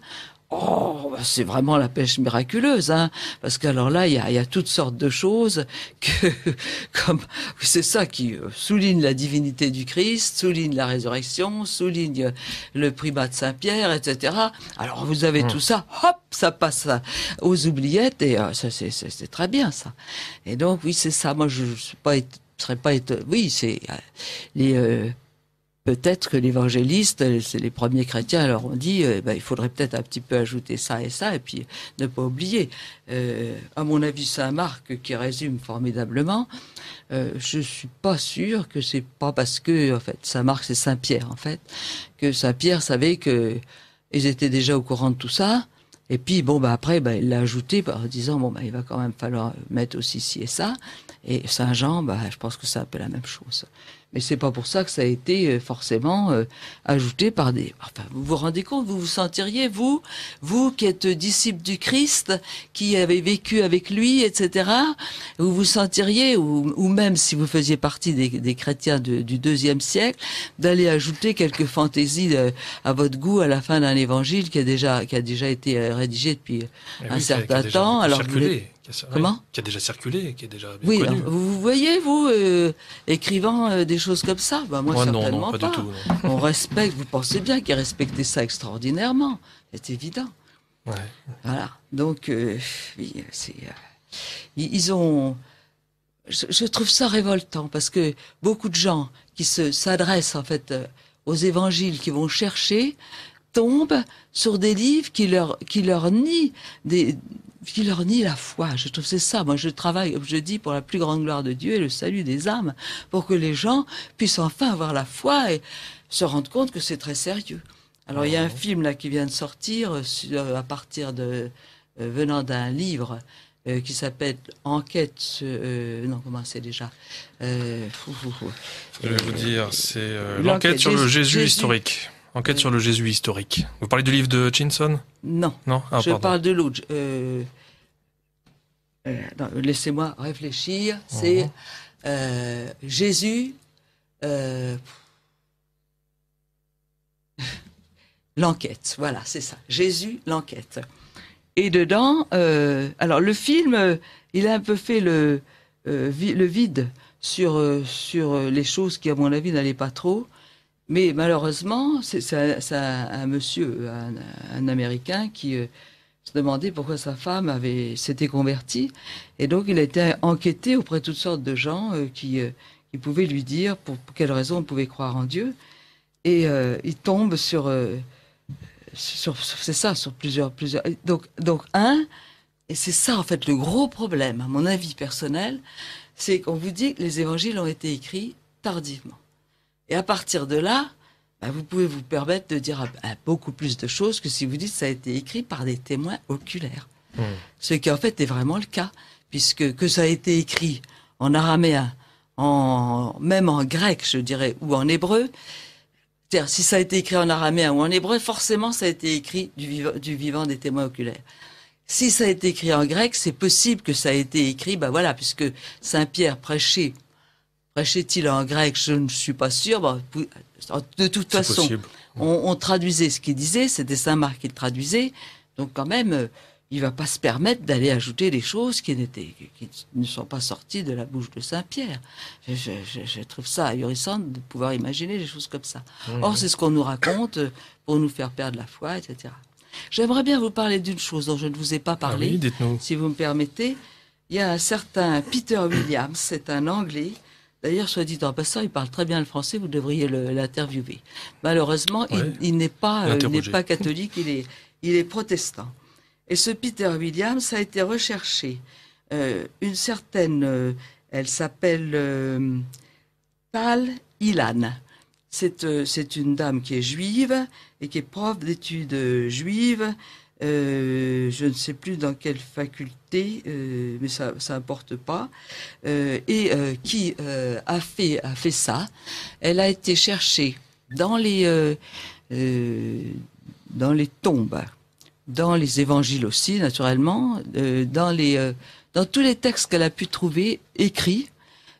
Oh, bah c'est vraiment la pêche miraculeuse, hein, parce qu'alors là, il y a, y a toutes sortes de choses que, comme c'est ça qui souligne la divinité du Christ, souligne la résurrection, souligne le primat de Saint-Pierre, et cetera. Alors vous avez mmh. tout ça, hop, ça passe aux oubliettes et euh, ça c'est très bien ça. Et donc oui, c'est ça. Moi, je ne serais pas étonné. Oui, c'est euh, les euh, peut-être que l'évangéliste, c'est les premiers chrétiens, leur ont dit, eh ben, il faudrait peut-être un petit peu ajouter ça et ça, et puis ne pas oublier. Euh, à mon avis, Saint-Marc, qui résume formidablement, euh, je suis pas sûr que c'est pas parce que, en fait, Saint-Marc, c'est Saint-Pierre, en fait, que Saint-Pierre savait que ils étaient déjà au courant de tout ça, et puis, bon, bah, après, bah, il l'a ajouté en disant, bon, bah, il va quand même falloir mettre aussi ci et ça, et Saint-Jean, bah, je pense que c'est un peu la même chose. Mais c'est pas pour ça que ça a été forcément euh, ajouté par des... Enfin, vous vous rendez compte, vous vous sentiriez, vous, vous qui êtes disciple du Christ, qui avez vécu avec lui, et cetera, vous vous sentiriez, ou, ou même si vous faisiez partie des, des chrétiens de, du deuxième siècle, d'aller ajouter quelques fantaisies de, à votre goût à la fin d'un évangile qui a déjà, qui a déjà été rédigé depuis Mais un oui, certain qui a, qui a temps. Déjà, alors circulé. Qui a, Comment qui a déjà circulé, qui est déjà oui, connu. Alors, vous voyez, vous, euh, écrivant euh, des choses comme ça, ben moi, moi certainement non, non, pas. pas. Du tout, on respecte, vous pensez bien qu'il respectait ça extraordinairement, c'est évident. Ouais. Voilà, donc, euh, oui, c'est, euh, ils ont... Je, je trouve ça révoltant, parce que beaucoup de gens qui se, s'adressent, en fait, euh, aux évangiles, qui vont chercher, tombent sur des livres qui leur, qui leur nient des... qui leur nie la foi. Je trouve c'est ça. Moi, je travaille, comme je dis, pour la plus grande gloire de Dieu et le salut des âmes, pour que les gens puissent enfin avoir la foi et se rendre compte que c'est très sérieux. Alors, il mmh. y a un film là qui vient de sortir euh, à partir de euh, venant d'un livre euh, qui s'appelle Enquête. Euh, non, comment c'est déjà euh, fou, fou, fou. Je vais euh, vous dire, c'est euh, l'enquête sur le Jésus, Jésus historique. Enquête euh, sur le Jésus historique. Vous parlez du livre de Chinson? Non. Non ah, je pardon. parle de l'autre. Euh, euh, Laissez-moi réfléchir. C'est euh, Jésus, euh, l'enquête. Voilà, c'est ça. Jésus, l'enquête. Et dedans, euh, alors le film, il a un peu fait le, euh, vi le vide sur, sur les choses qui, à mon avis, n'allaient pas trop. Mais malheureusement, c'est un, un monsieur, un, un Américain, qui euh, se demandait pourquoi sa femme avait s'était convertie. Et donc, il a été enquêté auprès de toutes sortes de gens euh, qui, euh, qui pouvaient lui dire pour, pour quelles raisons on pouvait croire en Dieu. Et euh, il tombe sur... Euh, sur, sur c'est ça, sur plusieurs... plusieurs. Donc, donc, un, et c'est ça en fait le gros problème, à mon avis personnel, c'est qu'on vous dit que les évangiles ont été écrits tardivement. Et à partir de là, bah vous pouvez vous permettre de dire à, à beaucoup plus de choses que si vous dites que ça a été écrit par des témoins oculaires. Mmh. Ce qui en fait est vraiment le cas, puisque que ça a été écrit en araméen, en, même en grec, je dirais, ou en hébreu, c'est-à-dire si ça a été écrit en araméen ou en hébreu, forcément ça a été écrit du vivant, du vivant des témoins oculaires. Si ça a été écrit en grec, c'est possible que ça a été écrit, bah voilà, puisque Saint-Pierre prêchait. Prêchait-il en grec? Je ne suis pas sûr. Bon, de toute façon, on, on traduisait ce qu'il disait. C'était Saint-Marc qui le traduisait. Donc, quand même, il ne va pas se permettre d'aller ajouter des choses qui, n'étaient, qui ne sont pas sorties de la bouche de Saint-Pierre. Je, je, je trouve ça ahurissant de pouvoir imaginer des choses comme ça. Mmh. Or, c'est ce qu'on nous raconte pour nous faire perdre la foi, et cetera. J'aimerais bien vous parler d'une chose dont je ne vous ai pas parlé. Ah oui, dites-nous. Si vous me permettez. Il y a un certain Peter Williams, c'est un Anglais. D'ailleurs, soit dit en passant, il parle très bien le français, vous devriez l'interviewer. Malheureusement, ouais. il, il n'est pas, euh, pas catholique, il est, il est protestant. Et ce Peter Williams a été recherché. Euh, une certaine, euh, elle s'appelle euh, Tal Ilan. C'est euh, une dame qui est juive et qui est prof d'études juives. Euh, je ne sais plus dans quelle faculté, euh, mais ça n'importe pas, euh, et euh, qui euh, a, fait, a fait ça. Elle a été cherchée dans les, euh, euh, dans les tombes, dans les évangiles aussi, naturellement, euh, dans, les, euh, dans tous les textes qu'elle a pu trouver, écrits,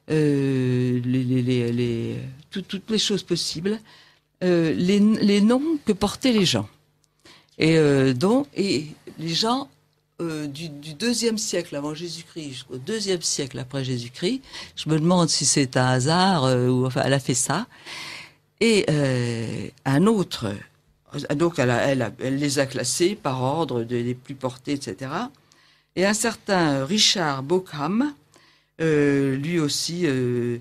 euh, les, les, les, les, tout, toutes les choses possibles, euh, les, les noms que portaient les gens. Et euh, donc, et les gens euh, du, du deuxième siècle avant Jésus-Christ jusqu'au deuxième siècle après Jésus-Christ, je me demande si c'est un hasard euh, ou enfin elle a fait ça. Et euh, un autre, donc elle, a, elle, a, elle les a classés par ordre des de, plus portés, et cetera. Et un certain Richard Bauckham, euh, lui aussi euh,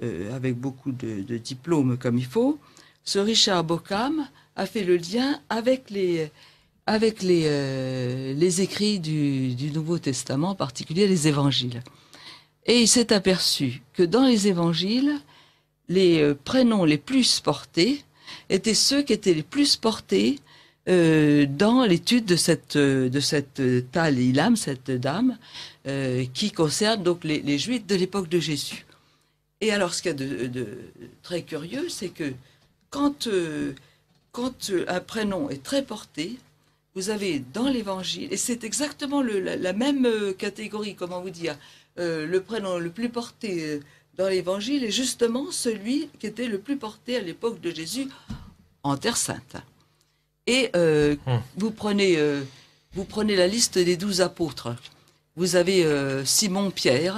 euh, avec beaucoup de, de diplômes comme il faut, ce Richard Bauckham a fait le lien avec les, avec les, euh, les écrits du, du Nouveau Testament, en particulier les évangiles. Et il s'est aperçu que dans les évangiles, les euh, prénoms les plus portés étaient ceux qui étaient les plus portés euh, dans l'étude de cette, de cette euh, Tal Ilan, cette dame, euh, qui concerne donc les, les Juifs de l'époque de Jésus. Et alors, ce qu'il y a de, de très curieux, c'est que quand... Euh, Quand un prénom est très porté, vous avez dans l'évangile, et c'est exactement le, la, la même catégorie, comment vous dire, euh, le prénom le plus porté dans l'évangile est justement celui qui était le plus porté à l'époque de Jésus en Terre Sainte. Et euh, hum. vous, prenez, euh, vous prenez la liste des douze apôtres. Vous avez euh, Simon-Pierre.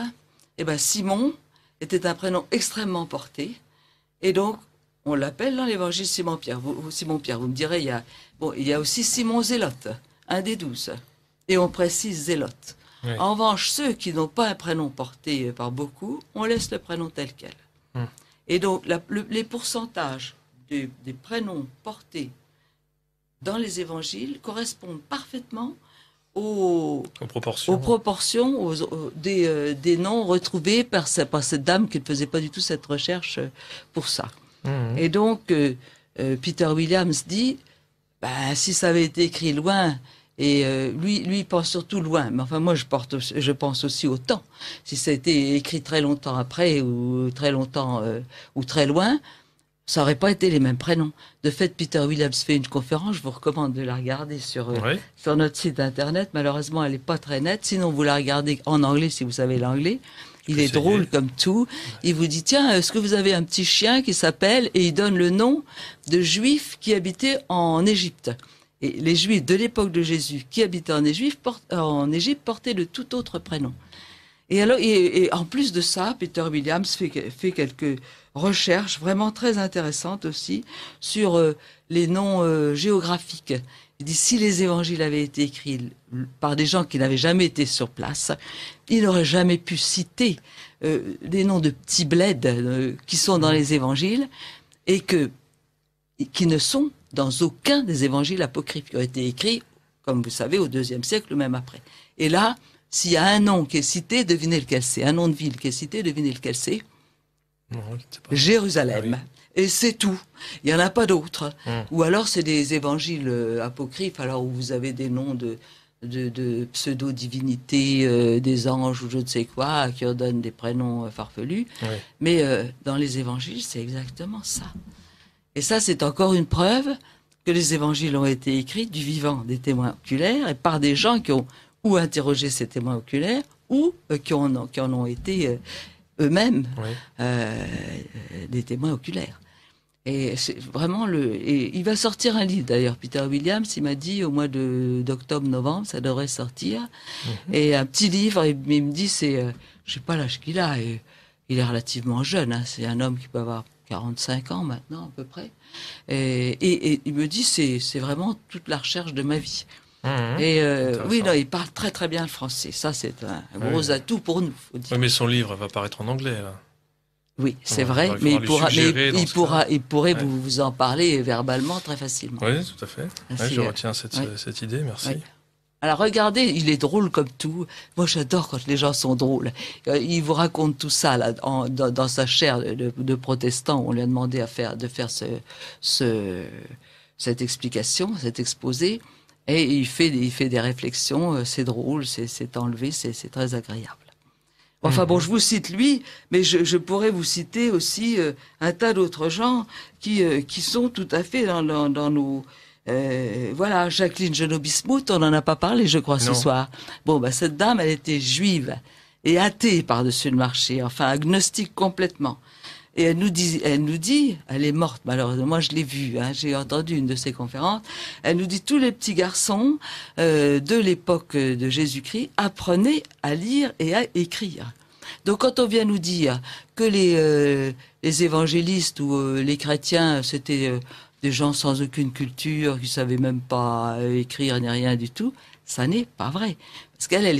Et ben Simon était un prénom extrêmement porté. Et donc, on l'appelle dans l'évangile Simon-Pierre. Vous, Simon-Pierre, vous me direz, il y a, bon, il y a aussi Simon Zélote, un des douze. Et on précise Zélote. Oui. En revanche, ceux qui n'ont pas un prénom porté par beaucoup, on laisse le prénom tel quel. Hum. Et donc, la, le, les pourcentages de, des prénoms portés dans les évangiles correspondent parfaitement aux, aux proportions, aux proportions aux, aux, des, euh, des noms retrouvés par, par cette dame qui ne faisait pas du tout cette recherche pour ça. Et donc, euh, euh, Peter Williams dit, bah, si ça avait été écrit loin, et euh, lui, lui pense surtout loin, mais enfin moi je, porte, je pense aussi au temps, si ça a été écrit très longtemps après, ou très longtemps, euh, ou très loin, ça n'aurait pas été les mêmes prénoms. De fait, Peter Williams fait une conférence, je vous recommande de la regarder sur, euh, oui. sur notre site internet, malheureusement elle n'est pas très nette, sinon vous la regardez en anglais si vous savez l'anglais. Il est drôle comme tout. Il vous dit, tiens, est-ce que vous avez un petit chien qui s'appelle... Et il donne le nom de Juifs qui habitaient en Égypte. Et les Juifs de l'époque de Jésus qui habitaient en Égypte, port... en Égypte portaient de tout autre prénom. Et, alors, et, et en plus de ça, Peter Williams fait, fait quelques recherches vraiment très intéressantes aussi sur euh, les noms euh, géographiques. Il dit, si les évangiles avaient été écrits par des gens qui n'avaient jamais été sur place, ils n'auraient jamais pu citer euh, les noms de petits bleds euh, qui sont dans les évangiles et que, qui ne sont dans aucun des évangiles apocryphes qui ont été écrits, comme vous savez, au deuxième siècle ou même après. Et là, s'il y a un nom qui est cité, devinez lequel c'est. Un nom de ville qui est cité, devinez lequel c'est. Jérusalem. Ah oui. Et c'est tout. Il n'y en a pas d'autres. Mmh. Ou alors, c'est des évangiles euh, apocryphes, alors où vous avez des noms de, de, de pseudo-divinités, euh, des anges ou je ne sais quoi, qui donnent des prénoms euh, farfelus. Oui. Mais euh, dans les évangiles, c'est exactement ça. Et ça, c'est encore une preuve que les évangiles ont été écrits du vivant des témoins oculaires et par des gens qui ont ou interrogé ces témoins oculaires ou euh, qui, ont, qui en ont été euh, eux-mêmes oui. euh, des témoins oculaires. Et c'est vraiment le. Et il va sortir un livre d'ailleurs. Peter Williams, il m'a dit au mois d'octobre-novembre, ça devrait sortir. Mm-hmm. Et un petit livre. Et il me dit, c'est, euh, je sais pas l'âge qu'il a. Et, il est relativement jeune. Hein, c'est un homme qui peut avoir quarante-cinq ans maintenant à peu près. Et, et, et il me dit, c'est, c'est vraiment toute la recherche de ma vie. Mmh, et euh, oui, non, il parle très très bien le français. Ça, c'est un gros oui. atout pour nous. Faut dire. Oui, mais son livre va paraître en anglais. Là. Oui, c'est vrai, mais il pourra, mais il pourra, il pourrait ouais. vous, vous en parler verbalement très facilement. Oui, tout à fait. Ouais, je retiens cette, ouais. cette idée. Merci. Ouais. Alors regardez, il est drôle comme tout. Moi j'adore quand les gens sont drôles. Il vous raconte tout ça là, en, dans, dans sa chaire de, de protestant. On lui a demandé à faire, de faire ce, ce, cette explication, cet exposé. Et il fait, il fait des réflexions, c'est drôle, c'est enlevé, c'est très agréable. Enfin bon, je vous cite lui, mais je, je pourrais vous citer aussi euh, un tas d'autres gens qui, euh, qui sont tout à fait dans, dans, dans nos... Euh, voilà, Jacqueline Genobismuth, on n'en a pas parlé, je crois, non. Ce soir. Bon, bah, cette dame, elle était juive et athée par-dessus le marché, enfin agnostique complètement. Et elle nous dit, elle nous dit, elle est morte malheureusement, moi je l'ai vue, hein, j'ai entendu une de ses conférences, elle nous dit tous les petits garçons euh, de l'époque de Jésus-Christ apprenaient à lire et à écrire. Donc quand on vient nous dire que les, euh, les évangélistes ou euh, les chrétiens, c'était euh, des gens sans aucune culture, qui ne savaient même pas euh, écrire ni rien du tout, ça n'est pas vrai. Parce qu'elle, elle,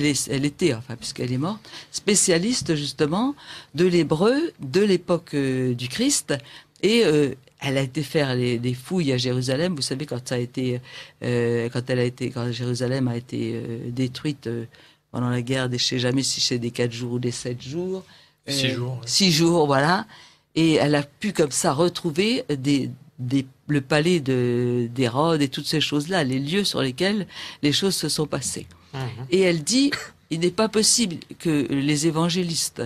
elle, elle était, enfin, puisqu'elle est morte, spécialiste, justement, de l'hébreu, de l'époque euh, du Christ. Et euh, elle a été faire les, les fouilles à Jérusalem. Vous savez, quand ça a été, euh, quand elle a été, quand Jérusalem a été euh, détruite euh, pendant la guerre, des, je ne sais jamais si c'est des quatre jours ou des sept jours. Euh, six jours. Oui. Six jours, voilà. Et elle a pu, comme ça, retrouver des... Des, le palais d'Hérode et toutes ces choses-là, les lieux sur lesquels les choses se sont passées. Mmh. Et elle dit, il n'est pas possible que les évangélistes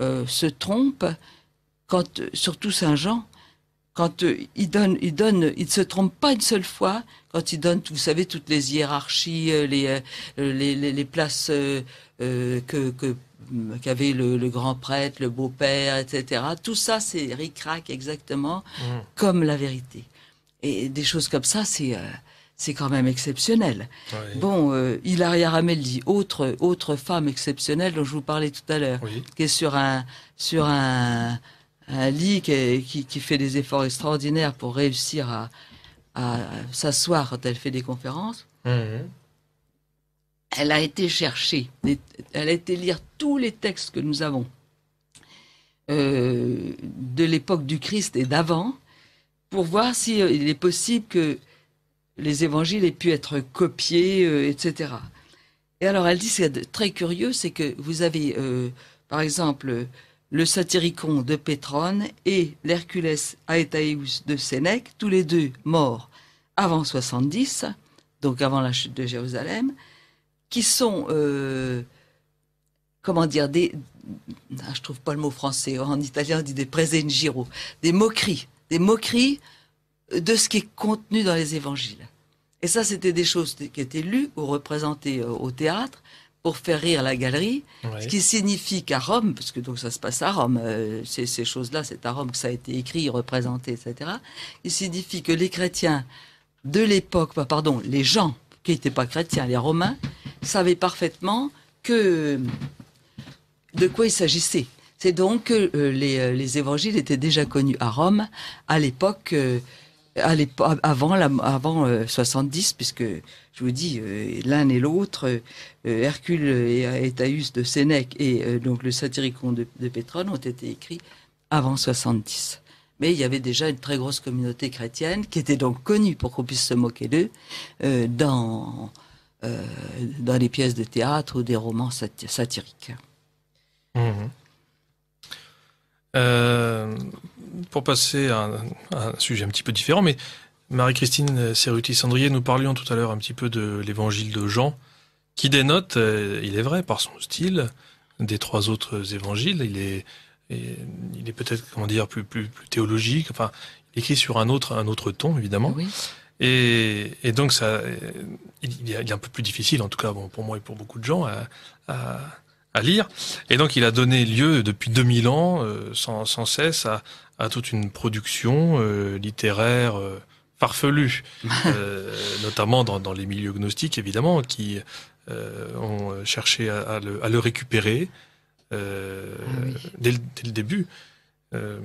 euh, se trompent, quand, surtout Saint Jean, quand euh, il donne, il donne, il ne se trompe pas une seule fois, quand il donne, vous savez, toutes les hiérarchies, les, les, les, les places euh, euh, que... que qu'avait le, le grand prêtre, le beau-père, et cetera. Tout ça, c'est ric-rac exactement mmh. comme la vérité. Et des choses comme ça, c'est euh, c'est quand même exceptionnel. Oui. Bon, euh, Hilaria Ramelli, autre, autre femme exceptionnelle dont je vous parlais tout à l'heure, oui. qui est sur un, sur un, un lit, qui, est, qui, qui fait des efforts extraordinaires pour réussir à, à s'asseoir quand elle fait des conférences. Mmh. Elle a été chercher, elle a été lire tous les textes que nous avons euh, de l'époque du Christ et d'avant pour voir si euh, il est possible que les évangiles aient pu être copiés, euh, et cetera. Et alors elle dit, c'est très curieux, c'est que vous avez euh, par exemple le Satyricon de Pétrone et l'Herculès Aetaeus de Sénèque, tous les deux morts avant soixante-dix, donc avant la chute de Jérusalem, qui sont, euh, comment dire, des, ah, je trouve pas le mot français, en italien on dit des presengiro, des moqueries, des moqueries de ce qui est contenu dans les évangiles. Et ça, c'était des choses qui étaient lues ou représentées euh, au théâtre pour faire rire la galerie, ouais. Ce qui signifie qu'à Rome, parce que donc ça se passe à Rome, euh, ces, ces choses-là, c'est à Rome que ça a été écrit, représenté, et cetera. Il signifie que les chrétiens de l'époque, bah, pardon, les gens qui n'étaient pas chrétiens, les Romains, savaient parfaitement que, de quoi il s'agissait. C'est donc que euh, les, les évangiles étaient déjà connus à Rome à l'époque, euh, avant, la, avant euh, soixante-dix, puisque, je vous dis, euh, l'un et l'autre, euh, Hercule et Aetaeus de Sénèque et euh, donc le Satyricon de, de Pétrone ont été écrits avant soixante-dix. Mais il y avait déjà une très grosse communauté chrétienne qui était donc connue pour qu'on puisse se moquer d'eux euh, dans, euh, dans les pièces de théâtre ou des romans sati satiriques. Mmh. Euh, pour passer à un, à un sujet un petit peu différent, mais Marie-Christine Ceruti-Cendrier, nous parlions tout à l'heure un petit peu de l'évangile de Jean, qui dénote, euh, il est vrai, par son style, des trois autres évangiles, il est... Et il est peut-être, comment dire, plus, plus, plus théologique, enfin, écrit sur un autre, un autre ton, évidemment. Oui. Et, et donc, ça, il est un peu plus difficile, en tout cas bon, pour moi et pour beaucoup de gens, à, à, à lire. Et donc, il a donné lieu, depuis deux mille ans, euh, sans, sans cesse, à, à toute une production euh, littéraire euh, farfelue, euh, notamment dans, dans les milieux gnostiques, évidemment, qui euh, ont cherché à, à, le, à le récupérer. Euh, ah oui. dès, le, dès le début, euh,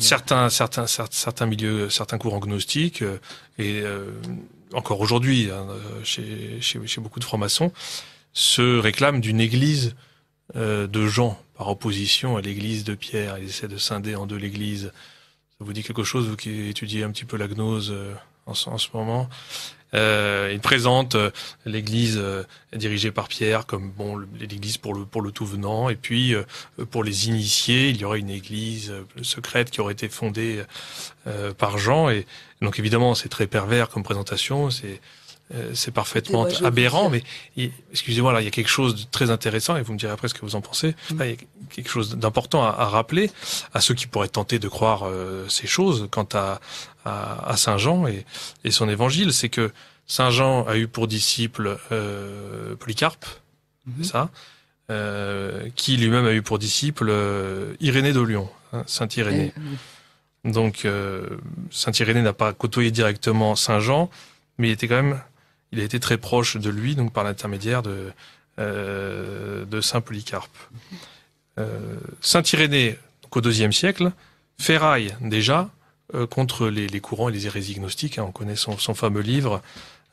certains, certains, certains, certains milieux, certains courants gnostiques, euh, et euh, encore aujourd'hui, hein, chez, chez, chez beaucoup de francs-maçons, se réclament d'une église euh, de Jean par opposition à l'église de Pierre. Ils essaient de scinder en deux l'église. Ça vous dit quelque chose, vous qui étudiez un petit peu la gnose euh, en ce moment. Euh, il présente euh, l'Église euh, dirigée par Pierre comme bon l'Église pour le pour le tout venant, et puis euh, pour les initiés, il y aurait une Église euh, secrète qui aurait été fondée euh, par Jean. Et donc évidemment, c'est très pervers comme présentation, c'est euh, c'est parfaitement moi, aberrant. Mais excusez-moi, là, il y a quelque chose de très intéressant, et vous me direz après ce que vous en pensez. Mmh. Là, il y a quelque chose d'important à, à rappeler à ceux qui pourraient tenter de croire euh, ces choses quant à à Saint Jean et, et son évangile, c'est que Saint Jean a eu pour disciple euh, Polycarpe, mmh. ça, euh, qui lui-même a eu pour disciple euh, Irénée de Lyon, hein, Saint Irénée. Mmh. Donc euh, Saint Irénée n'a pas côtoyé directement Saint Jean, mais il était quand même, il a été très proche de lui, donc par l'intermédiaire de euh, de Saint Polycarpe. Euh, Saint Irénée, donc au deuxième siècle, ferraille déjà contre les, les courants et les hérésies gnostiques. Hein, on connaît son, son fameux livre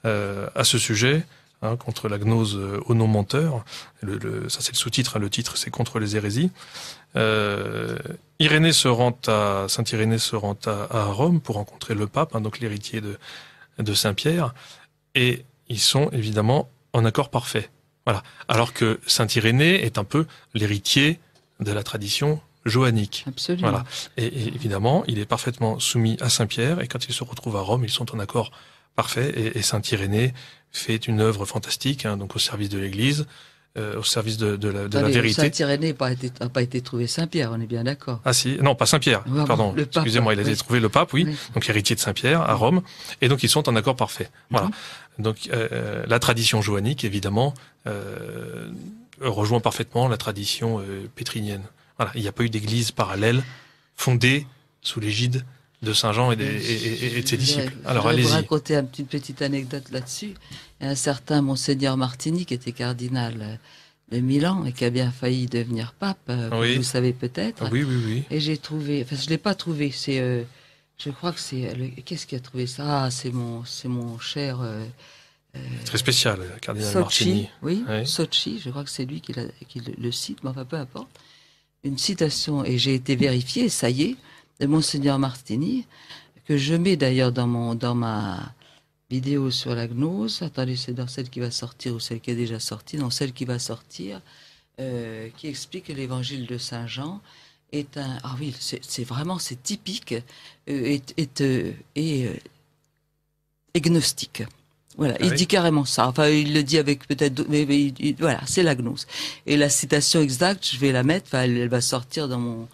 euh, à ce sujet, hein, contre la gnose euh, au non menteur. Le, le, ça, c'est le sous-titre. Hein, le titre, c'est contre les hérésies. Euh, Irénée se rend à Saint Irénée se rend à, à Rome pour rencontrer le pape, hein, donc l'héritier de, de Saint Pierre, et ils sont évidemment en accord parfait. Voilà. Alors que Saint Irénée est un peu l'héritier de la tradition johannique. Absolument. Voilà. Et, et évidemment, il est parfaitement soumis à Saint-Pierre, et quand il se retrouve à Rome, ils sont en accord parfait, et, et Saint-Irénée fait une œuvre fantastique, hein, donc au service de l'Église, euh, au service de, de la, de Allez, la vérité. Saint-Irénée n'a pas été trouvé Saint-Pierre, on est bien d'accord. Ah si, non, pas Saint-Pierre, ah, pardon, excusez-moi, il a oui. été trouvé le pape, oui, oui. donc héritier de Saint-Pierre à Rome, et donc ils sont en accord parfait. Voilà. Mmh. Donc euh, la tradition johannique, évidemment, euh, rejoint parfaitement la tradition euh, pétrinienne. Voilà, il n'y a pas eu d'église parallèle fondée sous l'égide de Saint Jean et, des, et, et, et de ses disciples. Alors, allez-y. Je vais vous raconter une petite, petite anecdote là-dessus. Un certain Monseigneur Martini, qui était cardinal de Milan et qui a bien failli devenir pape, oui. vous le savez peut-être. Oui, oui, oui. Et j'ai trouvé, enfin, je ne l'ai pas trouvé, c'est, euh, je crois que c'est, qu'est-ce qui a trouvé ça? Ah, c'est mon, c'est mon cher... Euh, Très spécial, cardinal Socci, Martini. Oui, oui. Socci, je crois que c'est lui qui, qui le, le cite, mais enfin, peu importe. Une citation, et j'ai été vérifiée, ça y est, de Monseigneur Martini, que je mets d'ailleurs dans, mon, dans ma vidéo sur la gnose. Attendez, c'est dans celle qui va sortir ou celle qui est déjà sortie, dans celle qui va sortir, euh, qui explique que l'évangile de Saint Jean est un... Ah oui, c'est vraiment, c'est typique et euh, euh, euh, gnostique. Voilà, ah il oui. dit carrément ça. Enfin, il le dit avec peut-être, mais, mais il, il, voilà, c'est la gnose. Et la citation exacte, je vais la mettre. Enfin, elle, elle va sortir dans mon,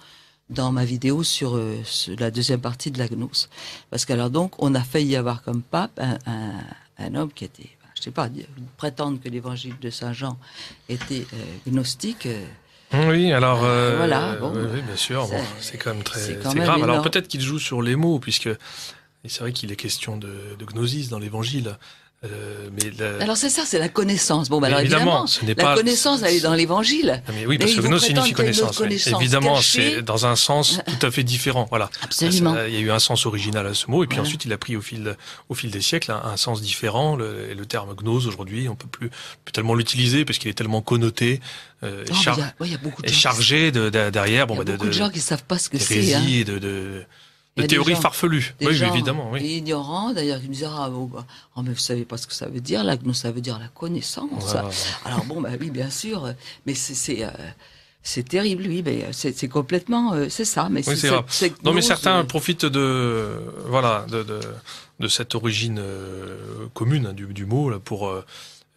dans ma vidéo sur, euh, sur la deuxième partie de la gnose. Parce qu'alors donc, on a failli avoir comme pape un, un, un homme qui était, ben, je sais pas, prétendre que l'évangile de Saint Jean était euh, gnostique. Euh, Oui, alors euh, voilà. Bon, euh, oui, bien sûr. Bon, c'est quand même très, c'est grave. Énorme. Alors peut-être qu'il joue sur les mots, puisque c'est vrai qu'il est question de, de gnosis dans l'évangile. Euh, mais la... Alors c'est ça, c'est la connaissance. Bon, bah, alors évidemment, évidemment ce n'est la pas... connaissance, elle est dans l'Évangile. Mais oui, parce mais que nous signifie connaissance. connaissance. Évidemment, c'est dans un sens tout à fait différent. Voilà. Absolument. Ça, il y a eu un sens original à ce mot, et puis voilà. ensuite il a pris au fil, au fil des siècles un, un sens différent. Le, et le terme gnose aujourd'hui, on peut plus, plus tellement l'utiliser parce qu'il est tellement connoté, euh, oh, char... il y a, ouais, y a et chargé de, de, derrière. Bon, il y a bah, beaucoup de, de gens qui savent pas ce que c'est. Hein. de, de... de théories farfelues, oui, gens évidemment. Oui. Ignorants, d'ailleurs, qui me disaient ah, bon, bah, oh, mais vous savez pas ce que ça veut dire, la gnose, ça veut dire la connaissance. Voilà. Alors, bon, bah, oui, bien sûr, mais c'est euh, c'est terrible, oui, mais c'est complètement. Euh, c'est ça, mais oui, c'est grave. Cette, cette non, mais certains euh, profitent de. Voilà, de, de, de cette origine euh, commune hein, du, du mot, là, pour. Euh,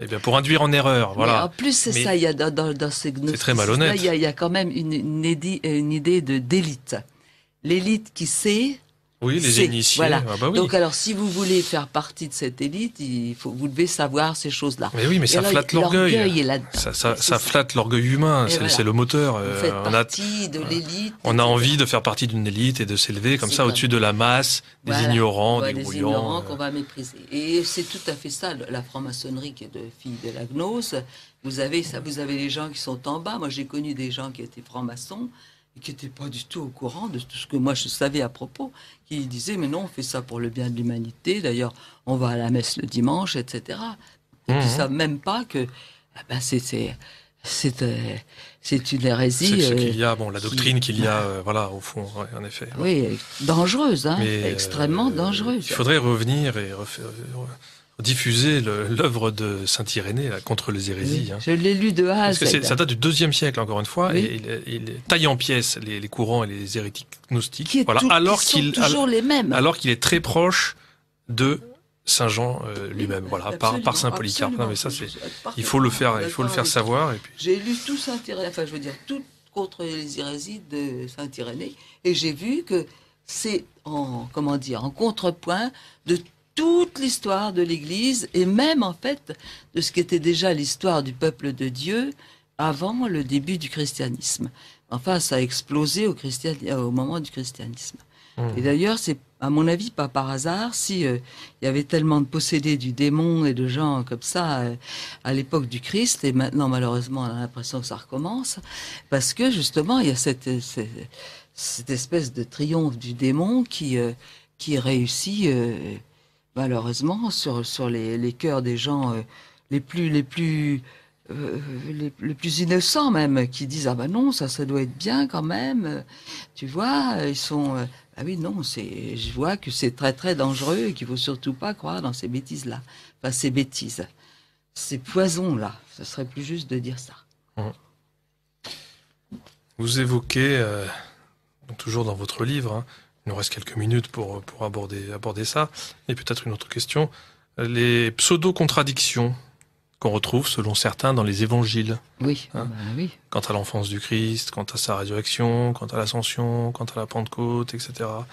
Eh bien, pour induire en erreur, voilà. Mais en plus, c'est ça, il y a dans, dans, dans ces gnoses. C'est très malhonnête. Il y, y a quand même une, une, une idée de d'élite. L'élite qui sait, oui, les sait. Initiés. Voilà. Ah bah oui. Donc alors, si vous voulez faire partie de cette élite, il faut, vous devez savoir ces choses-là. Mais oui, mais et ça alors, flatte l'orgueil. Ça, ça, ça flatte l'orgueil humain. C'est voilà. le moteur. Vous faites on partie a, de l'élite. On a envie de faire partie d'une élite et de s'élever comme ça au-dessus de la masse, des voilà. ignorants, voilà, des brouillants. Des ignorants qu'on va mépriser. Et c'est tout à fait ça, la franc-maçonnerie qui est de fille de la gnose. Vous avez ça, vous avez les gens qui sont en bas. Moi, j'ai connu des gens qui étaient francs-maçons. Qui n'était pas du tout au courant de tout ce que moi je savais à propos, qui disait mais non, on fait ça pour le bien de l'humanité, d'ailleurs on va à la messe le dimanche, et cetera. Et mmh. qui ne savent même pas que eh ben, c'est c'est euh, c'est une hérésie. C'est ce qu'il y a, bon, la doctrine qui... qu'il y a, euh, voilà, au fond, ouais, en effet. Ouais. Oui, dangereuse, hein, mais, extrêmement euh, dangereuse. Il faudrait revenir et refaire, diffuser l'œuvre de Saint-Irénée contre les hérésies. Oui, hein. Je l'ai lu de A à Z. Parce que ça date du deuxième siècle, encore une fois, oui. et il, il taille en pièces les, les courants et les hérétiques gnostiques, qui, voilà, tout, alors qui sont toujours al les mêmes. Alors qu'il est très proche de Saint Jean euh, lui-même, oui, voilà, par, par Saint Polycarpe. Non, mais ça, c'est, il faut le faire, il faut le faire savoir. Et puis... J'ai lu tout Saint-Irénée, enfin, je veux dire, tout contre les hérésies de Saint-Irénée, et j'ai vu que c'est en, comment dire, en contrepoint de toute l'histoire de l'Église, et même en fait de ce qui était déjà l'histoire du peuple de Dieu avant le début du christianisme. Enfin, ça a explosé au, christian... au moment du christianisme. Mmh. Et d'ailleurs, c'est à mon avis pas par hasard si euh, y avait tellement de possédés du démon et de gens comme ça euh, à l'époque du Christ, et maintenant malheureusement on a l'impression que ça recommence, parce que justement il y a cette, cette, cette espèce de triomphe du démon qui, euh, qui réussit... Euh, malheureusement, sur, sur les, les cœurs des gens euh, les plus les plus, euh, les, les plus innocents même, qui disent « Ah ben non, ça, ça doit être bien quand même. » Tu vois, ils sont... Euh, ah oui, non, je vois que c'est très très dangereux et qu'il ne faut surtout pas croire dans ces bêtises-là. Enfin, ces bêtises, ces poisons-là. Ce serait plus juste de dire ça. Vous évoquez, euh, toujours dans votre livre... Hein, il nous reste quelques minutes pour, pour aborder, aborder ça. Et peut-être une autre question. Les pseudo-contradictions qu'on retrouve, selon certains, dans les évangiles. Oui, hein, ben oui. Quant à l'enfance du Christ, quant à sa résurrection, quant à l'ascension, quant à la Pentecôte, et cetera.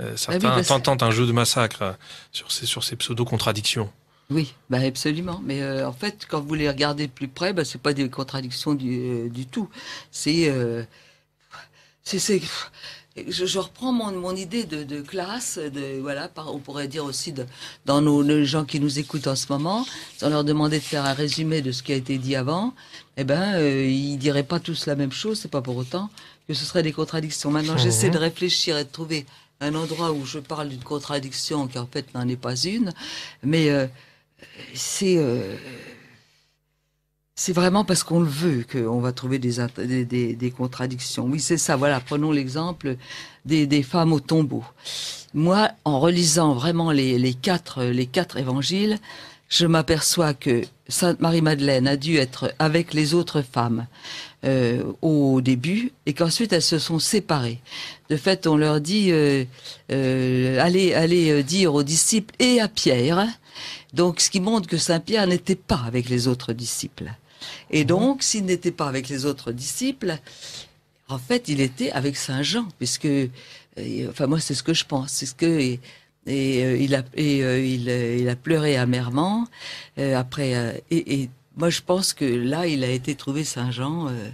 Euh, certains ah oui, bah tentent un jeu de massacre sur ces, sur ces pseudo-contradictions. Oui, bah absolument. Mais euh, en fait, quand vous les regardez de plus près, bah, ce n'est pas des contradictions du, euh, du tout. C'est... Euh, c'est... Je, je reprends mon, mon idée de, de classe, de, voilà, par, on pourrait dire aussi de, dans nos, les gens qui nous écoutent en ce moment, si on leur demandait de faire un résumé de ce qui a été dit avant, eh ben, euh, ils ne diraient pas tous la même chose, c'est pas pour autant que ce serait des contradictions. Maintenant, mmh. j'essaie de réfléchir et de trouver un endroit où je parle d'une contradiction qui en fait n'en est pas une, mais euh, c'est... Euh, C'est vraiment parce qu'on le veut qu'on va trouver des, des, des, des contradictions. Oui, c'est ça, voilà, prenons l'exemple des, des femmes au tombeau. Moi, en relisant vraiment les, les, quatre, les quatre évangiles, je m'aperçois que Sainte Marie Madeleine a dû être avec les autres femmes euh, au début, et qu'ensuite elles se sont séparées. De fait, on leur dit, euh, euh, allez, allez dire aux disciples et à Pierre, donc ce qui montre que Saint Pierre n'était pas avec les autres disciples. Et donc, s'il n'était pas avec les autres disciples, en fait, il était avec Saint Jean, puisque, euh, enfin, moi, c'est ce que je pense, c'est ce que, et, et, euh, il, a, et euh, il, euh, il a pleuré amèrement, euh, après, euh, et, et moi, je pense que là, il a été trouvé Saint Jean, euh,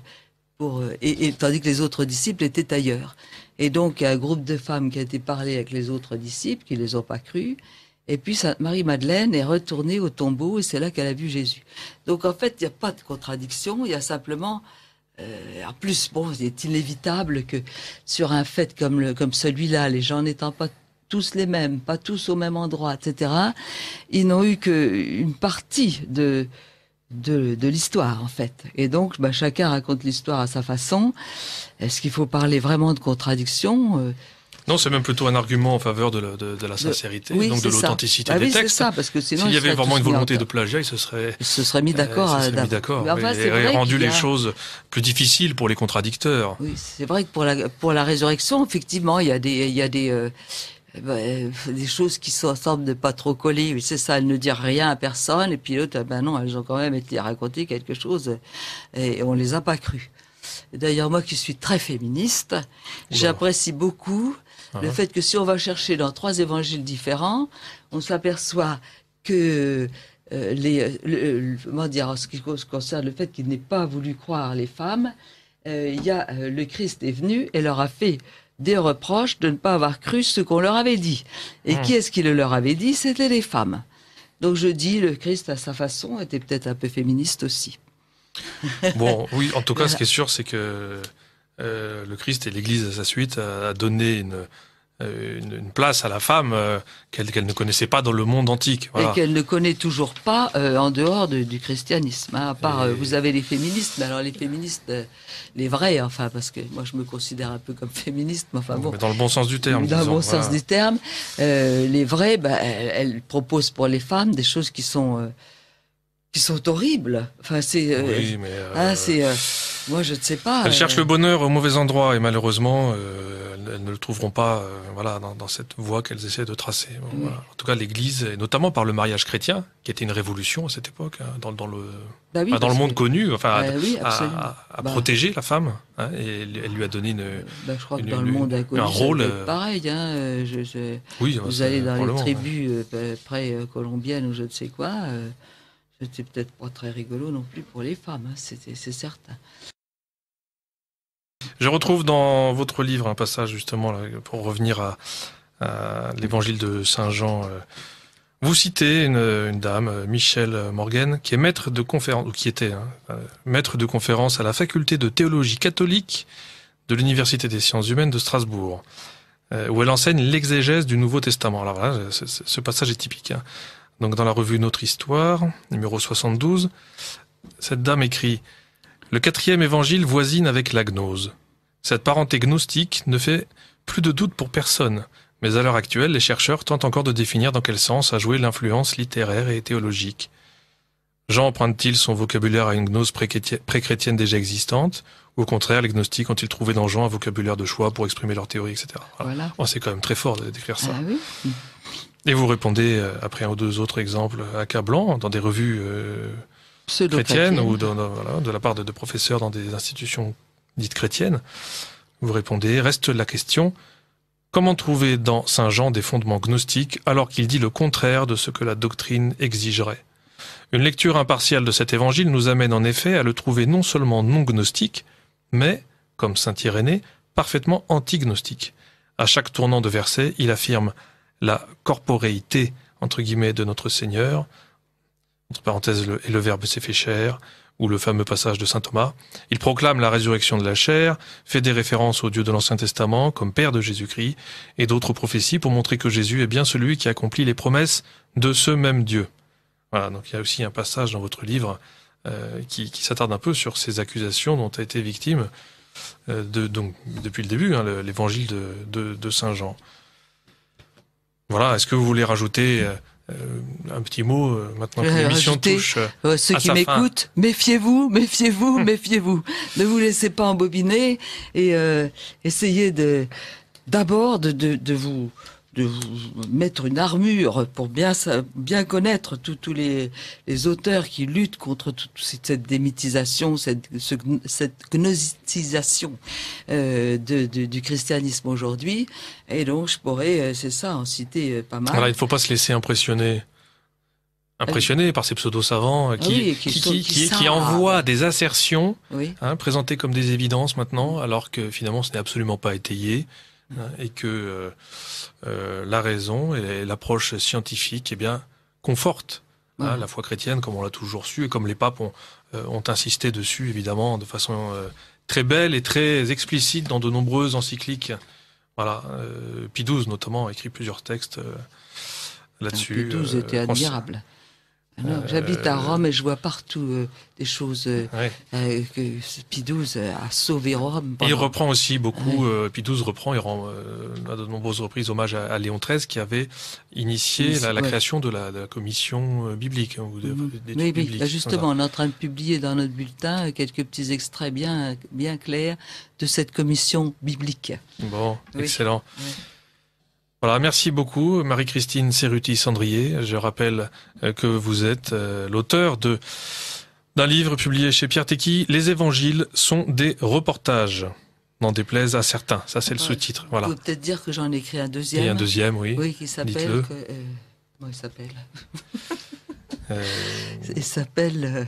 pour, euh, et, et, tandis que les autres disciples étaient ailleurs. Et donc, un groupe de femmes qui a été parlé avec les autres disciples, qui ne les ont pas crues. Et puis, Sainte Marie-Madeleine est retournée au tombeau et c'est là qu'elle a vu Jésus. Donc, en fait, il n'y a pas de contradiction, il y a simplement... Euh, en plus, bon, il est inévitable que sur un fait comme, le, comme celui-là, les gens n'étant pas tous les mêmes, pas tous au même endroit, et cetera, ils n'ont eu qu'une partie de... de, de l'histoire en fait, et donc bah, chacun raconte l'histoire à sa façon. Est-ce qu'il faut parler vraiment de contradiction? euh... Non, c'est même plutôt un argument en faveur de la, de, de la sincérité, de... Oui, donc de l'authenticité bah, des oui, textes. Ça, parce que sinon, s'il y avait vraiment une volonté de plagiat, il se serait, il se serait mis d'accord, euh, d'accord, enfin, et, et rendu a... les choses plus difficiles pour les contradicteurs. Oui, c'est vrai que pour la pour la résurrection, effectivement, il y a des il y a des euh... Ben, des choses qui semblent ne pas trop coller, c'est ça, elles ne disent rien à personne, et puis l'autre, ben non, elles ont quand même été racontées quelque chose, et on les a pas crues. D'ailleurs, moi qui suis très féministe, j'apprécie beaucoup ah le ouais. fait que si on va chercher dans trois évangiles différents, on s'aperçoit que... Euh, les, le, comment dire, en ce qui concerne le fait qu'il n'ait pas voulu croire les femmes, euh, y a, euh, le Christ est venu et leur a fait des reproches de ne pas avoir cru ce qu'on leur avait dit. Et mmh. qui est-ce qui le leur avait dit? C'étaient les femmes. Donc je dis, le Christ, à sa façon, était peut-être un peu féministe aussi. Bon, oui, en tout cas, voilà. Ce qui est sûr, c'est que euh, le Christ et l'Église, à sa suite, a, a donné une, une, une place à la femme euh, qu'elle qu'elle ne connaissait pas dans le monde antique. Voilà. Et qu'elle ne connaît toujours pas euh, en dehors de, du christianisme. Hein, à part, et... euh, vous avez les féministes, mais alors les féministes, euh, les vraies, enfin, parce que moi je me considère un peu comme féministe, mais enfin bon. Mais dans le bon sens du terme. Dans disons, le bon voilà. sens du terme. Euh, les vraies, bah, elles, elles proposent pour les femmes des choses qui sont... Euh, qui sont horribles. Enfin, c'est... Euh, oui, mais... Euh, hein, c'est... Euh, moi, je ne sais pas. Elles euh, cherchent le bonheur au mauvais endroit, et malheureusement, euh, elles ne le trouveront pas euh, voilà, dans, dans cette voie qu'elles essaient de tracer. Bon, oui. voilà. En tout cas, l'Église, et notamment par le mariage chrétien, qui était une révolution à cette époque, hein, dans, dans le, bah oui, bah, dans le monde que... connu, enfin, bah, à, oui, à, à bah... protéger la femme. Hein, et elle lui a donné une, bah, je crois une, que dans une, le monde une, un rôle... Euh... pareil, hein, je, je... Oui, vous allez dans les tribus ouais. euh, pré-colombiennes ou je ne sais quoi... Euh... C'était peut-être pas très rigolo non plus pour les femmes, hein, c'est certain. Je retrouve dans votre livre un passage justement là, pour revenir à, à l'évangile de Saint Jean. Vous citez une, une dame, Michèle Morgan, qui est maître de conférence, ou qui était hein, maître de conférence à la faculté de théologie catholique de l'université des sciences humaines de Strasbourg, où elle enseigne l'exégèse du Nouveau Testament. Alors là, c est, c est, ce passage est typique. Hein. Donc dans la revue Notre Histoire, numéro soixante-douze, cette dame écrit « Le quatrième évangile voisine avec la gnose. Cette parenté gnostique ne fait plus de doute pour personne, mais à l'heure actuelle, les chercheurs tentent encore de définir dans quel sens a joué l'influence littéraire et théologique. Jean emprunte-t-il son vocabulaire à une gnose pré-chrétienne déjà existante ? Ou au contraire, les gnostiques ont-ils trouvé dans Jean un vocabulaire de choix pour exprimer leur théorie, et cetera » Voilà. Voilà. Oh, c'est quand même très fort d'écrire ça. Ah, oui. Et vous répondez, euh, après un ou deux autres exemples accablants, dans des revues euh, chrétiennes, ou dans, dans, voilà, de la part de, de professeurs dans des institutions dites chrétiennes, vous répondez, reste la question, comment trouver dans Saint Jean des fondements gnostiques alors qu'il dit le contraire de ce que la doctrine exigerait? Une lecture impartiale de cet évangile nous amène en effet à le trouver non seulement non gnostique, mais, comme Saint Irénée, parfaitement antignostique. À chaque tournant de verset, il affirme la corporéité, entre guillemets, de notre Seigneur, entre parenthèses, le, et le Verbe s'est fait chair, ou le fameux passage de saint Thomas. Il proclame la résurrection de la chair, fait des références au Dieu de l'Ancien Testament, comme Père de Jésus-Christ, et d'autres prophéties pour montrer que Jésus est bien celui qui accomplit les promesses de ce même Dieu. Voilà, donc il y a aussi un passage dans votre livre euh, qui, qui s'attarde un peu sur ces accusations dont a été victime, euh, de, donc, depuis le début, hein, l'évangile de, de, de saint Jean. Voilà, est-ce que vous voulez rajouter euh, un petit mot euh, maintenant que l'émission touche euh, Ceux à qui m'écoutent, méfiez-vous, méfiez-vous, méfiez-vous. Ne vous laissez pas embobiner et euh, essayez de d'abord de, de, de, vous, de vous mettre une armure pour bien, bien connaître tous les, les auteurs qui luttent contre toute cette démythisation, cette, ce, cette gnosticisation euh, de, de, du christianisme aujourd'hui. Et donc, je pourrais, c'est ça, en citer pas mal. Voilà, il ne faut pas se laisser impressionner. Impressionné par ces pseudo-savants qui, oui, qui, qui, qui, qui, qui envoient des assertions oui. hein, présentées comme des évidences maintenant, alors que finalement, ce n'est absolument pas étayé. Hein, et que euh, euh, la raison et l'approche scientifique eh bien, confortent mmh. hein, la foi chrétienne, comme on l'a toujours su, et comme les papes ont, euh, ont insisté dessus, évidemment, de façon euh, très belle et très explicite dans de nombreuses encycliques. Voilà, euh, Pie douze notamment a écrit plusieurs textes euh, là-dessus. Pie douze euh, était admirable. Euh, J'habite à Rome et je vois partout euh, des choses euh, ouais. euh, que Pie douze a sauvé Rome. Pendant... Il reprend aussi beaucoup, ouais. euh, Pie douze reprend, il rend euh, à de nombreuses reprises hommage à, à Léon treize qui avait initié oui, la, la ouais. création de la, de la commission euh, biblique. Hein, ou de, mmh. des oui, oui. Là, justement, on est en train de publier dans notre bulletin quelques petits extraits bien, bien clairs de cette commission biblique. Bon, oui. excellent. Oui. Voilà, merci beaucoup Marie-Christine Ceruti-Cendrier. Je rappelle que vous êtes l'auteur de d'un livre publié chez Pierre Tequi, Les Évangiles sont des reportages. N'en déplaise à certains. Ça c'est le sous-titre. Voilà. Vous pouvez peut-être dire que j'en ai écrit un deuxième. Et un deuxième, oui. Oui, qui s'appelle. Euh, comment il s'appelle euh... Il s'appelle euh,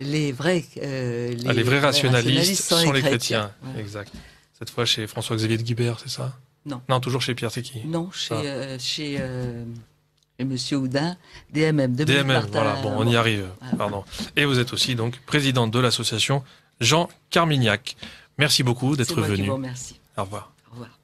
les vrais. Euh, les, ah, les vrais rationalistes, rationalistes sont, sont les chrétiens. chrétiens. Ouais. Exact. Cette fois chez François-Xavier De Guibert, c'est ça ? Non. non, toujours chez Pierre Tequi. Non, chez, ah. euh, chez, euh, chez Monsieur Houdin, D M M. D M M, voilà, bon, on y arrive, ah, pardon. Et vous êtes aussi donc président de l'association Jean Carmignac. Merci beaucoup d'être venu. Merci. Au revoir. Au revoir.